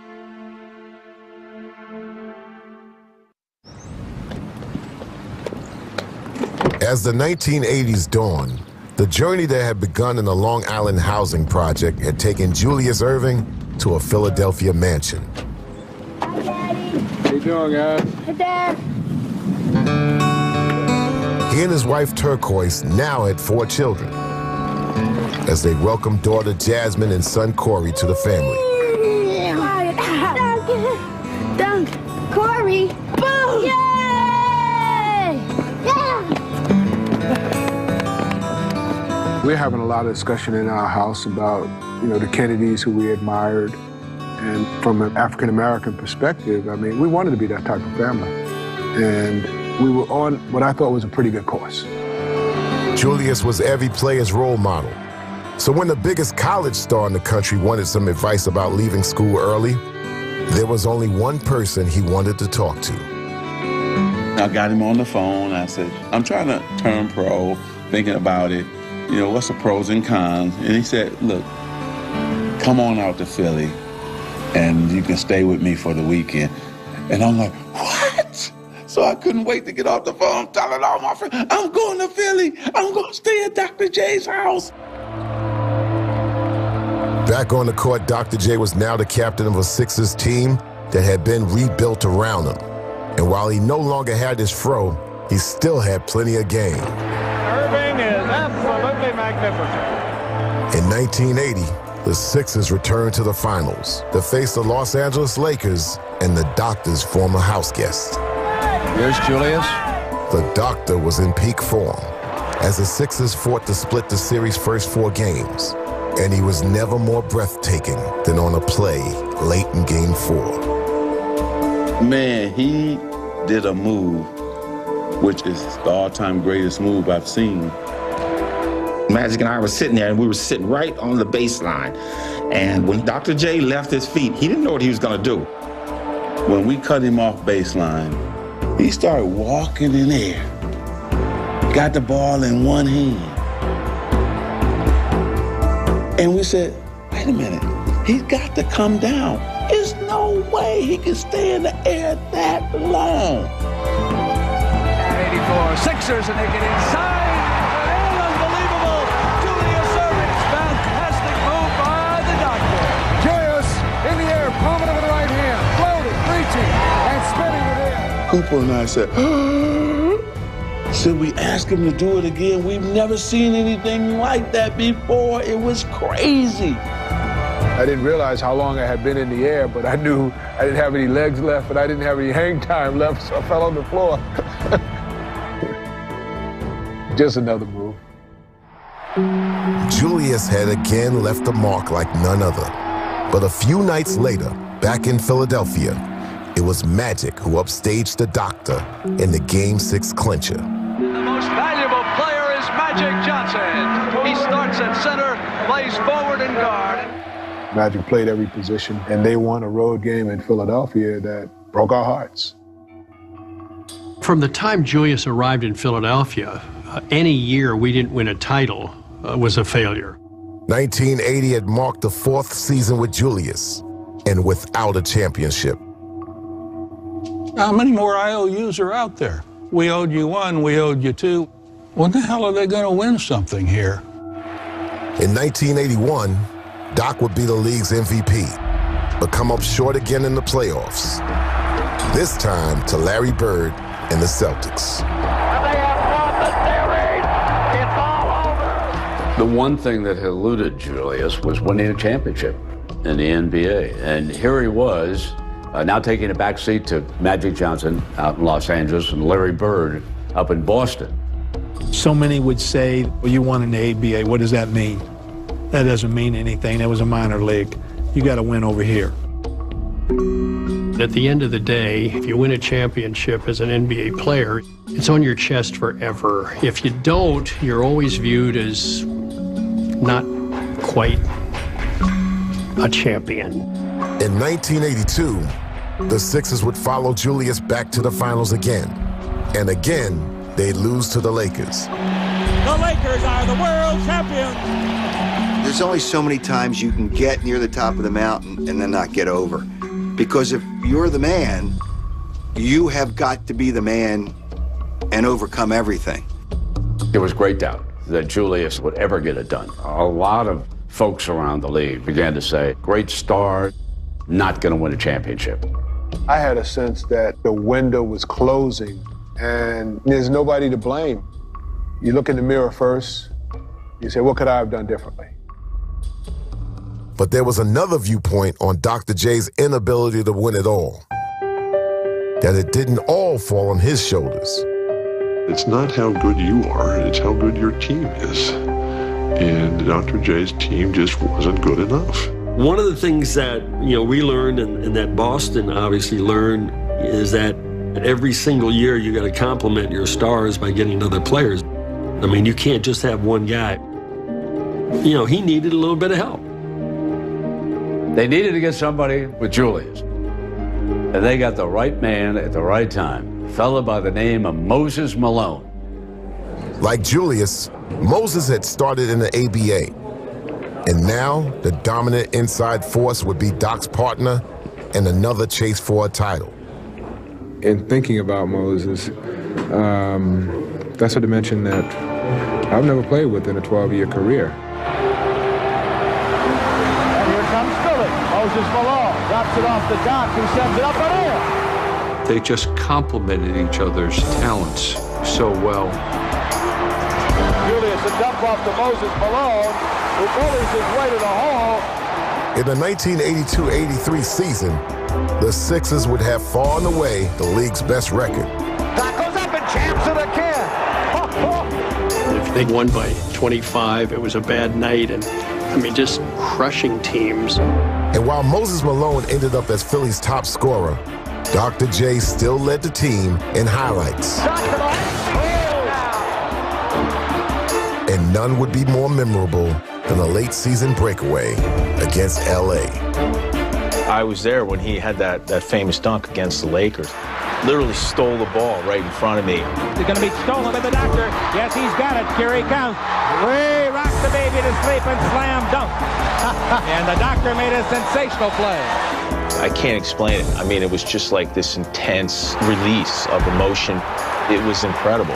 As the 1980s dawned, the journey that had begun in the Long Island housing project had taken Julius Erving to a Philadelphia mansion. Hi, Daddy. How you doing, guys? Hi, Dad. He and his wife, Turquoise, now had 4 children as they welcomed daughter Jasmine and son Corey to the family. Dunk. Corey. Boom. Yay! Yeah! We're having a lot of discussion in our house about, you know, the Kennedys who we admired. And from an African-American perspective, I mean, we wanted to be that type of family. And we were on what I thought was a pretty good course. Julius was every player's role model. So when the biggest college star in the country wanted some advice about leaving school early, there was only one person he wanted to talk to. I got him on the phone. I said, I'm trying to turn pro, thinking about it. You know, what's the pros and cons? And he said, look, come on out to Philly and you can stay with me for the weekend. And I'm like, what? So I couldn't wait to get off the phone telling all my friends, I'm going to Philly. I'm going to stay at Dr. J's house. Back on the court, Dr. J was now the captain of a Sixers team that had been rebuilt around him. And while he no longer had his fro, he still had plenty of game. Erving is absolutely magnificent. In 1980, the Sixers returned to the finals to face the Los Angeles Lakers and the doctor's former house guest. Here's Julius. The doctor was in peak form as the Sixers fought to split the series' first 4 games, and he was never more breathtaking than on a play late in Game 4. Man, he did a move which is the all-time greatest move I've seen. Magic and I were sitting there, and we were sitting right on the baseline. And when Dr. J left his feet, he didn't know what he was gonna do. When we cut him off baseline, he started walking in air. Got the ball in one hand. And we said, wait a minute, He's got to come down. There's no way he can stay in the air that long. 84 Sixers, and they get inside. Unbelievable. Julius Erving's fantastic move by the doctor. Julius in the air, palming it with the right hand, floating, reaching, and spinning it in. Cooper and I said, should we ask him to do it again? We've never seen anything like that before. It was crazy. I didn't realize how long I had been in the air, but I knew I didn't have any legs left, and I didn't have any hang time left, so I fell on the floor. Just another move. Julius had again left a mark like none other. But a few nights later, back in Philadelphia, it was Magic who upstaged the doctor in the Game 6 clincher. The most valuable player is Magic Johnson. He starts at center, plays forward and guard. Magic played every position, and they won a road game in Philadelphia that broke our hearts. From the time Julius arrived in Philadelphia, any year we didn't win a title was a failure. 1980 had marked the fourth season with Julius, and without a championship. How many more IOUs are out there? We owed you one, we owed you two. When the hell are they going to win something here? In 1981, Doc would be the league's MVP, but come up short again in the playoffs. This time to Larry Bird and the Celtics. They have won the series. It's all over. The one thing that eluded Julius was winning a championship in the NBA, and here he was. Now taking a backseat to Magic Johnson out in Los Angeles and Larry Bird up in Boston. So many would say, well, you won in the ABA, what does that mean? That doesn't mean anything, that was a minor league. You gotta win over here. At the end of the day, if you win a championship as an NBA player, it's on your chest forever. If you don't, you're always viewed as not quite a champion. In 1982, the Sixers would follow Julius back to the finals again. And again, they'd lose to the Lakers. The Lakers are the world champions. There's only so many times you can get near the top of the mountain and then not get over. Because if you're the man, you have got to be the man and overcome everything. There was great doubt that Julius would ever get it done. A lot of folks around the league began to say, great star, not going to win a championship. I had a sense that the window was closing and there's nobody to blame. You look in the mirror first, you say, what could I have done differently? But there was another viewpoint on Dr. J's inability to win it all, that it didn't all fall on his shoulders. It's not how good you are, it's how good your team is. And Dr. J's team just wasn't good enough. One of the things that, you know, we learned and that Boston obviously learned is that every single year you got to complement your stars by getting other players. I mean, you can't just have one guy. You know, he needed a little bit of help. They needed to get somebody with Julius. And they got the right man at the right time, a fellow by the name of Moses Malone. Like Julius, Moses had started in the ABA. And now, the dominant inside force would be Doc's partner and another chase for a title. In thinking about Moses, that's a dimension that I've never played with in a 12-year career. And here comes Philly. Moses Malone drops it off to Doc, who sends it up and in. They just complemented each other's talents so well. Julius, a dump off to Moses Malone. The bullies is way to the hole. In the 1982-83 season, the Sixers would have far and away the league's best record. That goes up and jams it again. If they won by 25, it was a bad night, and I mean, just crushing teams. And while Moses Malone ended up as Philly's top scorer, Dr. J still led the team in highlights. And none would be more memorable in a late-season breakaway against L.A. I was there when he had that famous dunk against the Lakers. Literally stole the ball right in front of me. It's going to be stolen by the doctor. Yes, he's got it. Here he comes. Ray Rock. rocked the baby to sleep and slam dunk. And the doctor made a sensational play. I can't explain it. I mean, it was just like this intense release of emotion. It was incredible.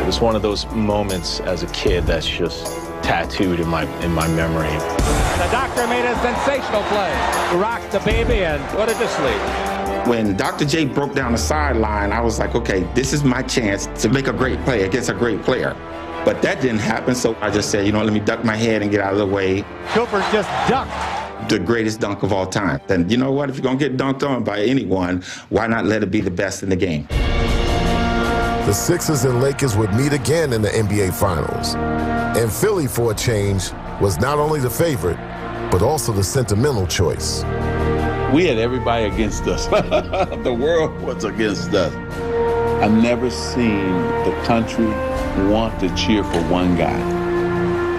It was one of those moments as a kid that's just tattooed in my memory. The doctor made a sensational play, rocked the baby and put it to sleep. When Dr. J broke down the sideline, I was like, okay, this is my chance to make a great play against a great player. But that didn't happen, so I just said, you know, let me duck my head and get out of the way. Cooper just ducked. The greatest dunk of all time. And you know what? If you're going to get dunked on by anyone, why not let it be the best in the game? The Sixers and Lakers would meet again in the NBA Finals. And Philly, for a change, was not only the favorite, but also the sentimental choice. We had everybody against us. The world was against us. I've never seen the country want to cheer for one guy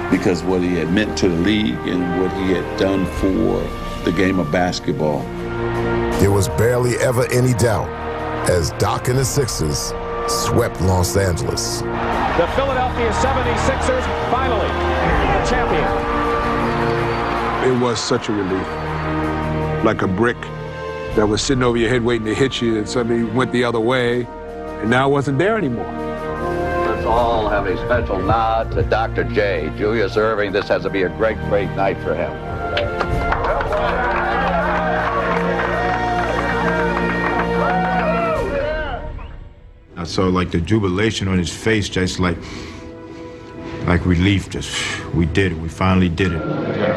because what he had meant to the league and what he had done for the game of basketball. There was barely ever any doubt as Doc and the Sixers swept Los Angeles. The Philadelphia 76ers finally the champion. It was such a relief. Like a brick that was sitting over your head waiting to hit you, and suddenly went the other way, and now it wasn't there anymore. Let's all have a special nod to Dr. J. Julius Erving, this has to be a great, great night for him. I saw like the jubilation on his face, just like relief, just we did it, we finally did it.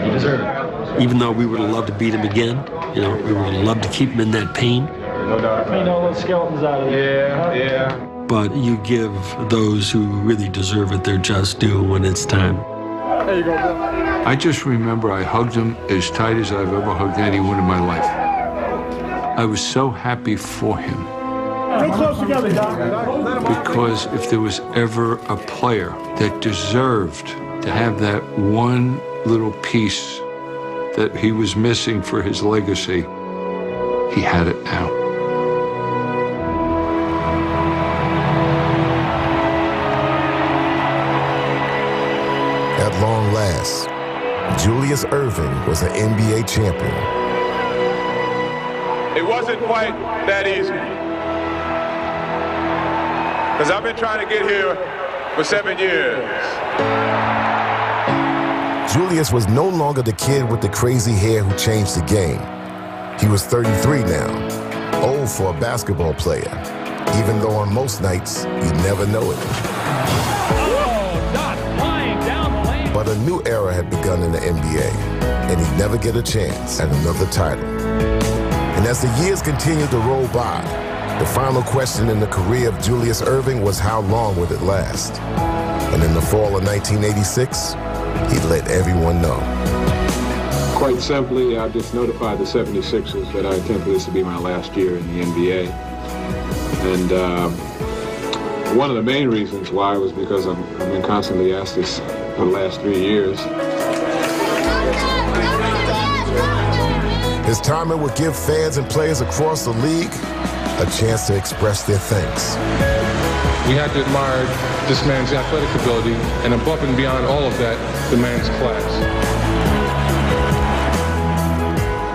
He deserved it. Even though we would have loved to beat him again, you know, we would have loved to keep him in that pain. No doubt. Clean all those skeletons out of there. Yeah, huh? Yeah. But you give those who really deserve it their just due when it's time. There you go, Bill. I just remember I hugged him as tight as I've ever hugged anyone in my life. I was so happy for him. Get close together, Doc. Because if there was ever a player that deserved to have that one little piece that he was missing for his legacy, he had it now. At long last, Julius Erving was an NBA champion. It wasn't quite that easy. Because I've been trying to get here for 7 years. Julius was no longer the kid with the crazy hair who changed the game. He was 33 now, old for a basketball player, even though on most nights you'd never know it. Oh, but a new era had begun in the NBA, and he'd never get a chance at another title. And as the years continued to roll by, the final question in the career of Julius Erving was how long would it last? And in the fall of 1986, he let everyone know. Quite simply, I just notified the 76ers that I attempted this to be my last year in the NBA. And one of the main reasons why was because I've been constantly asked this for the last 3 years. His timing would give fans and players across the league a chance to express their thanks. We had to admire this man's athletic ability, and above and beyond all of that, the man's class.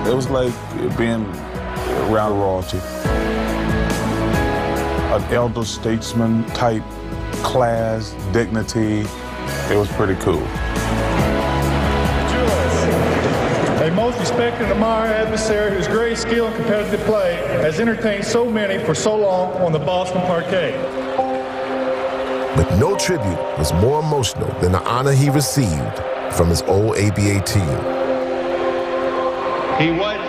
It was like being around royalty. An elder statesman type, class, dignity. It was pretty cool. A most respected and admired adversary whose great skill and competitive play has entertained so many for so long on the Boston parquet. But no tribute was more emotional than the honor he received from his old ABA team. He was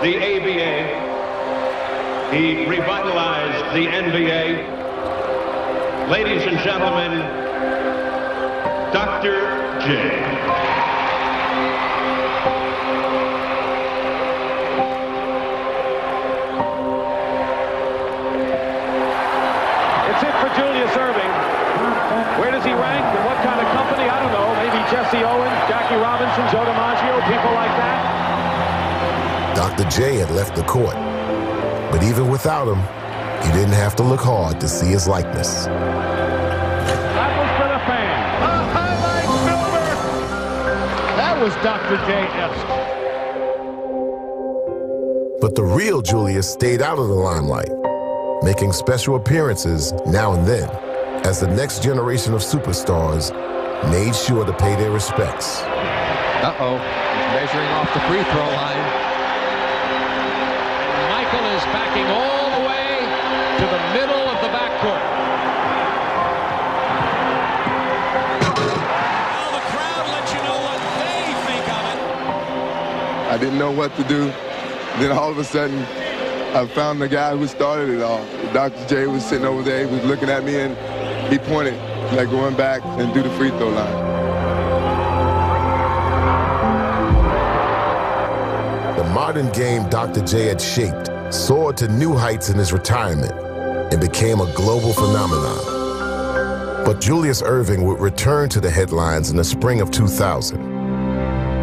the ABA. He revitalized the NBA. Ladies and gentlemen, Dr. J. Julius Erving, where does he rank and what kind of company? I don't know, maybe Jesse Owens, Jackie Robinson, Joe DiMaggio, people like that. Dr. J had left the court, but even without him, you didn't have to look hard to see his likeness. That was for the fans. was Dr. J. Epstein. But the real Julius stayed out of the limelight, making special appearances now and then as the next generation of superstars made sure to pay their respects. Uh-oh, measuring off the free throw line. Michael is backing all the way to the middle of the backcourt. I didn't know what to do. Then all of a sudden, I found the guy who started it all. Dr. J was sitting over there, he was looking at me, and he pointed, like, going back and do the free throw line. The modern game Dr. J had shaped soared to new heights in his retirement and became a global phenomenon. But Julius Erving would return to the headlines in the spring of 2000,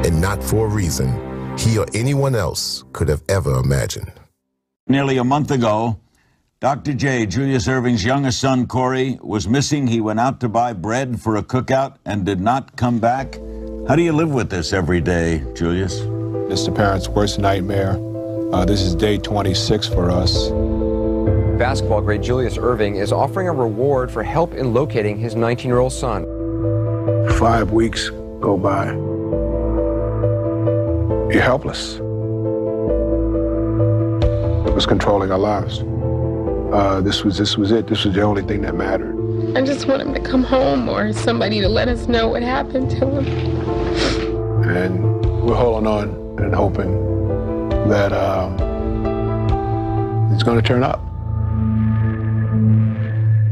and not for a reason he or anyone else could have ever imagined. Nearly a month ago, Dr. J, Julius Erving's youngest son, Corey, was missing. He went out to buy bread for a cookout and did not come back. How do you live with this every day, Julius? It's the parents' worst nightmare. This is day 26 for us. Basketball great Julius Erving is offering a reward for help in locating his 19-year-old son. 5 weeks go by. You're helpless. It was controlling our lives. This was it. This was the only thing that mattered. I just want him to come home or somebody to let us know what happened to him. And we're holding on and hoping that it's going to turn up.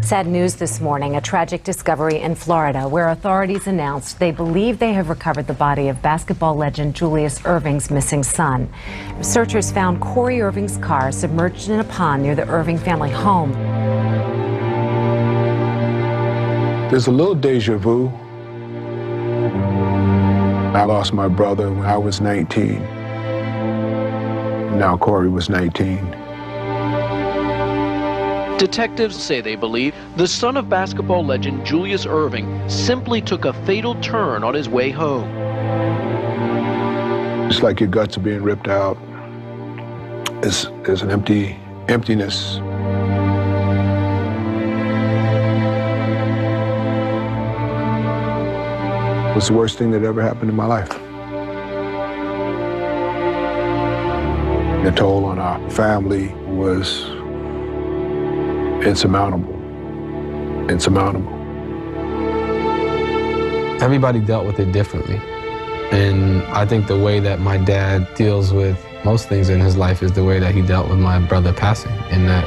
Sad news this morning, a tragic discovery in Florida where authorities announced they believe they have recovered the body of basketball legend Julius Erving's missing son. Researchers found Corey Erving's car submerged in a pond near the Erving family home. There's a little deja vu. I lost my brother when I was 19. Now Corey was 19. Detectives say they believe the son of basketball legend Julius Erving simply took a fatal turn on his way home. It's like your guts are being ripped out. There's an emptiness. It was the worst thing that ever happened in my life. The toll on our family was insurmountable. Everybody dealt with it differently. And I think the way that my dad deals with most things in his life is the way that he dealt with my brother passing, in that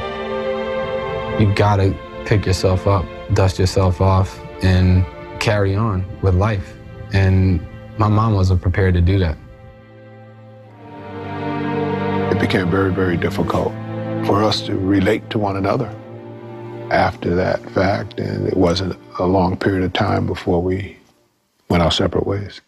you gotta pick yourself up, dust yourself off, and carry on with life. And my mom wasn't prepared to do that. It became very, very difficult for us to relate to one another after that fact, and it wasn't a long period of time before we went our separate ways.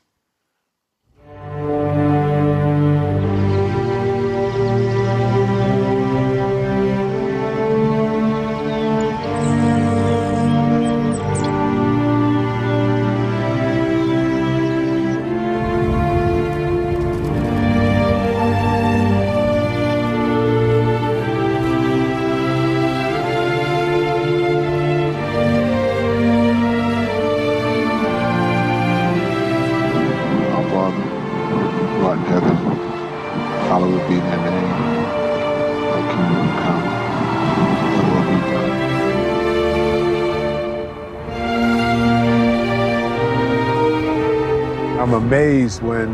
I'm amazed when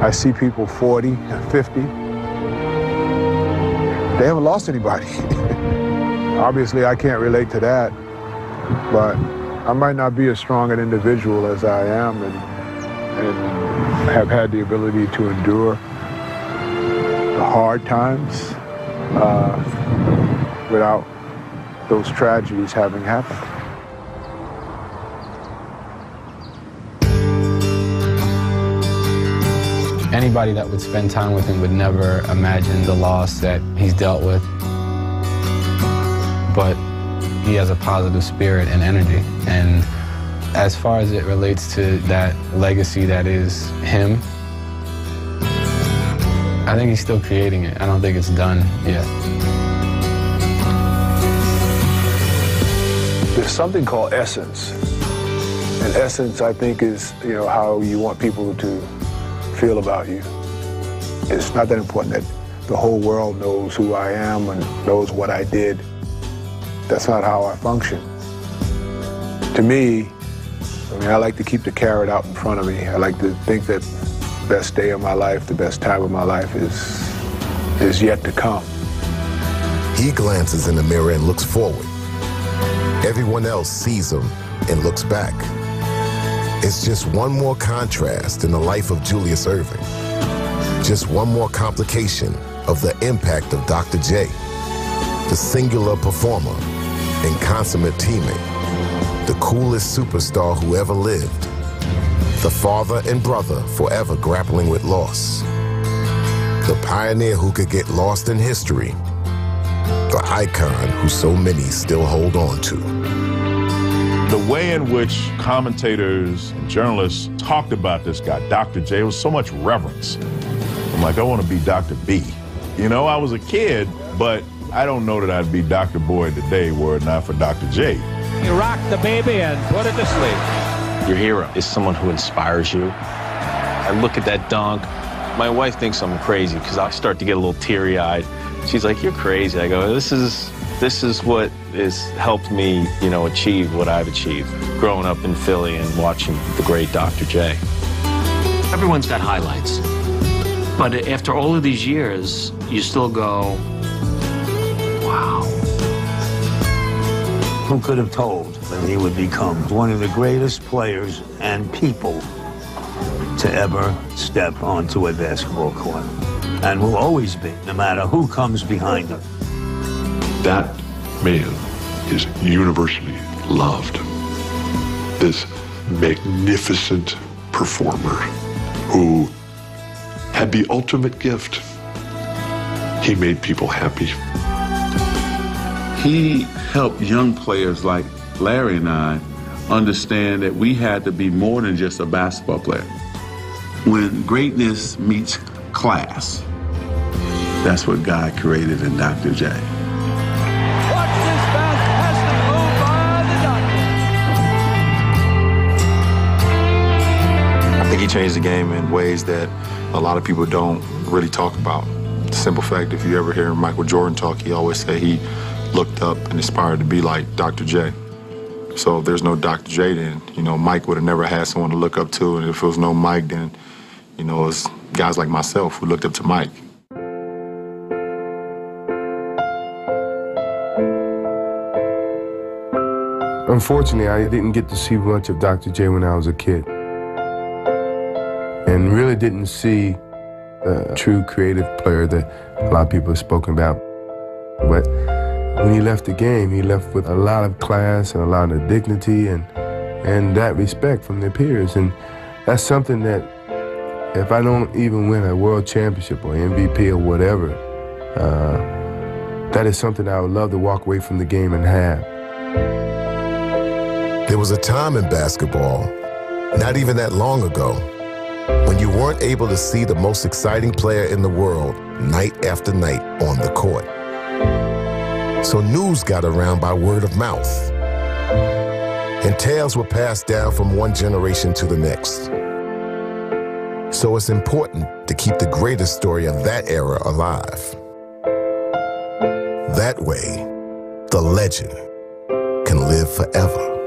I see people 40 and 50. They haven't lost anybody. Obviously, I can't relate to that, but I might not be as strong an individual as I am and have had the ability to endure the hard times without those tragedies having happened. Anybody that would spend time with him would never imagine the loss that he's dealt with. But he has a positive spirit and energy. And as far as it relates to that legacy that is him, I think he's still creating it. I don't think it's done yet. There's something called essence. And essence, I think, is, you know, how you want people to feel about you. It's not that important that the whole world knows who I am and knows what I did. That's not how I function. To me, I mean, I like to keep the carrot out in front of me. I like to think that the best day of my life, the best time of my life is yet to come. He glances in the mirror and looks forward. Everyone else sees him and looks back. It's just one more contrast in the life of Julius Erving. Just one more complication of the impact of Dr. J, the singular performer and consummate teammate, the coolest superstar who ever lived, the father and brother forever grappling with loss, the pioneer who could get lost in history, the icon who so many still hold on to. The way in which commentators and journalists talked about this guy, Dr. J, was so much reverence. I'm like, I want to be Dr. B. You know, I was a kid, but I don't know that I'd be Dr. Boyd today were it not for Dr. J. He rocked the baby and put it to sleep. Your hero is someone who inspires you. I look at that dunk. My wife thinks I'm crazy because I start to get a little teary-eyed. She's like, you're crazy. I go, this is what has helped me, you know, achieve what I've achieved growing up in Philly and watching the great Dr. J. Everyone's got highlights. But after all of these years, you still go, wow. Who could have told that he would become one of the greatest players and people to ever step onto a basketball court? And will always be, no matter who comes behind him. That man is universally loved. This magnificent performer who had the ultimate gift. He made people happy. He helped young players like Larry and I understand that we had to be more than just a basketball player. When greatness meets class, that's what God created in Dr. J. He changed the game in ways that a lot of people don't really talk about. The simple fact, if you ever hear Michael Jordan talk, he always say he looked up and aspired to be like Dr. J. So if there's no Dr. J, then, you know, Mike would have never had someone to look up to. And if there was no Mike, then, you know, it's guys like myself who looked up to Mike. Unfortunately, I didn't get to see much of Dr. J when I was a kid. And really didn't see a true creative player that a lot of people have spoken about. But when he left the game, he left with a lot of class and a lot of dignity and that respect from their peers. And that's something that if I don't even win a world championship or MVP or whatever, that is something I would love to walk away from the game and have. There was a time in basketball, not even that long ago, when you weren't able to see the most exciting player in the world night after night on the court. So news got around by word of mouth. And tales were passed down from one generation to the next. So it's important to keep the greatest story of that era alive. That way, the legend can live forever.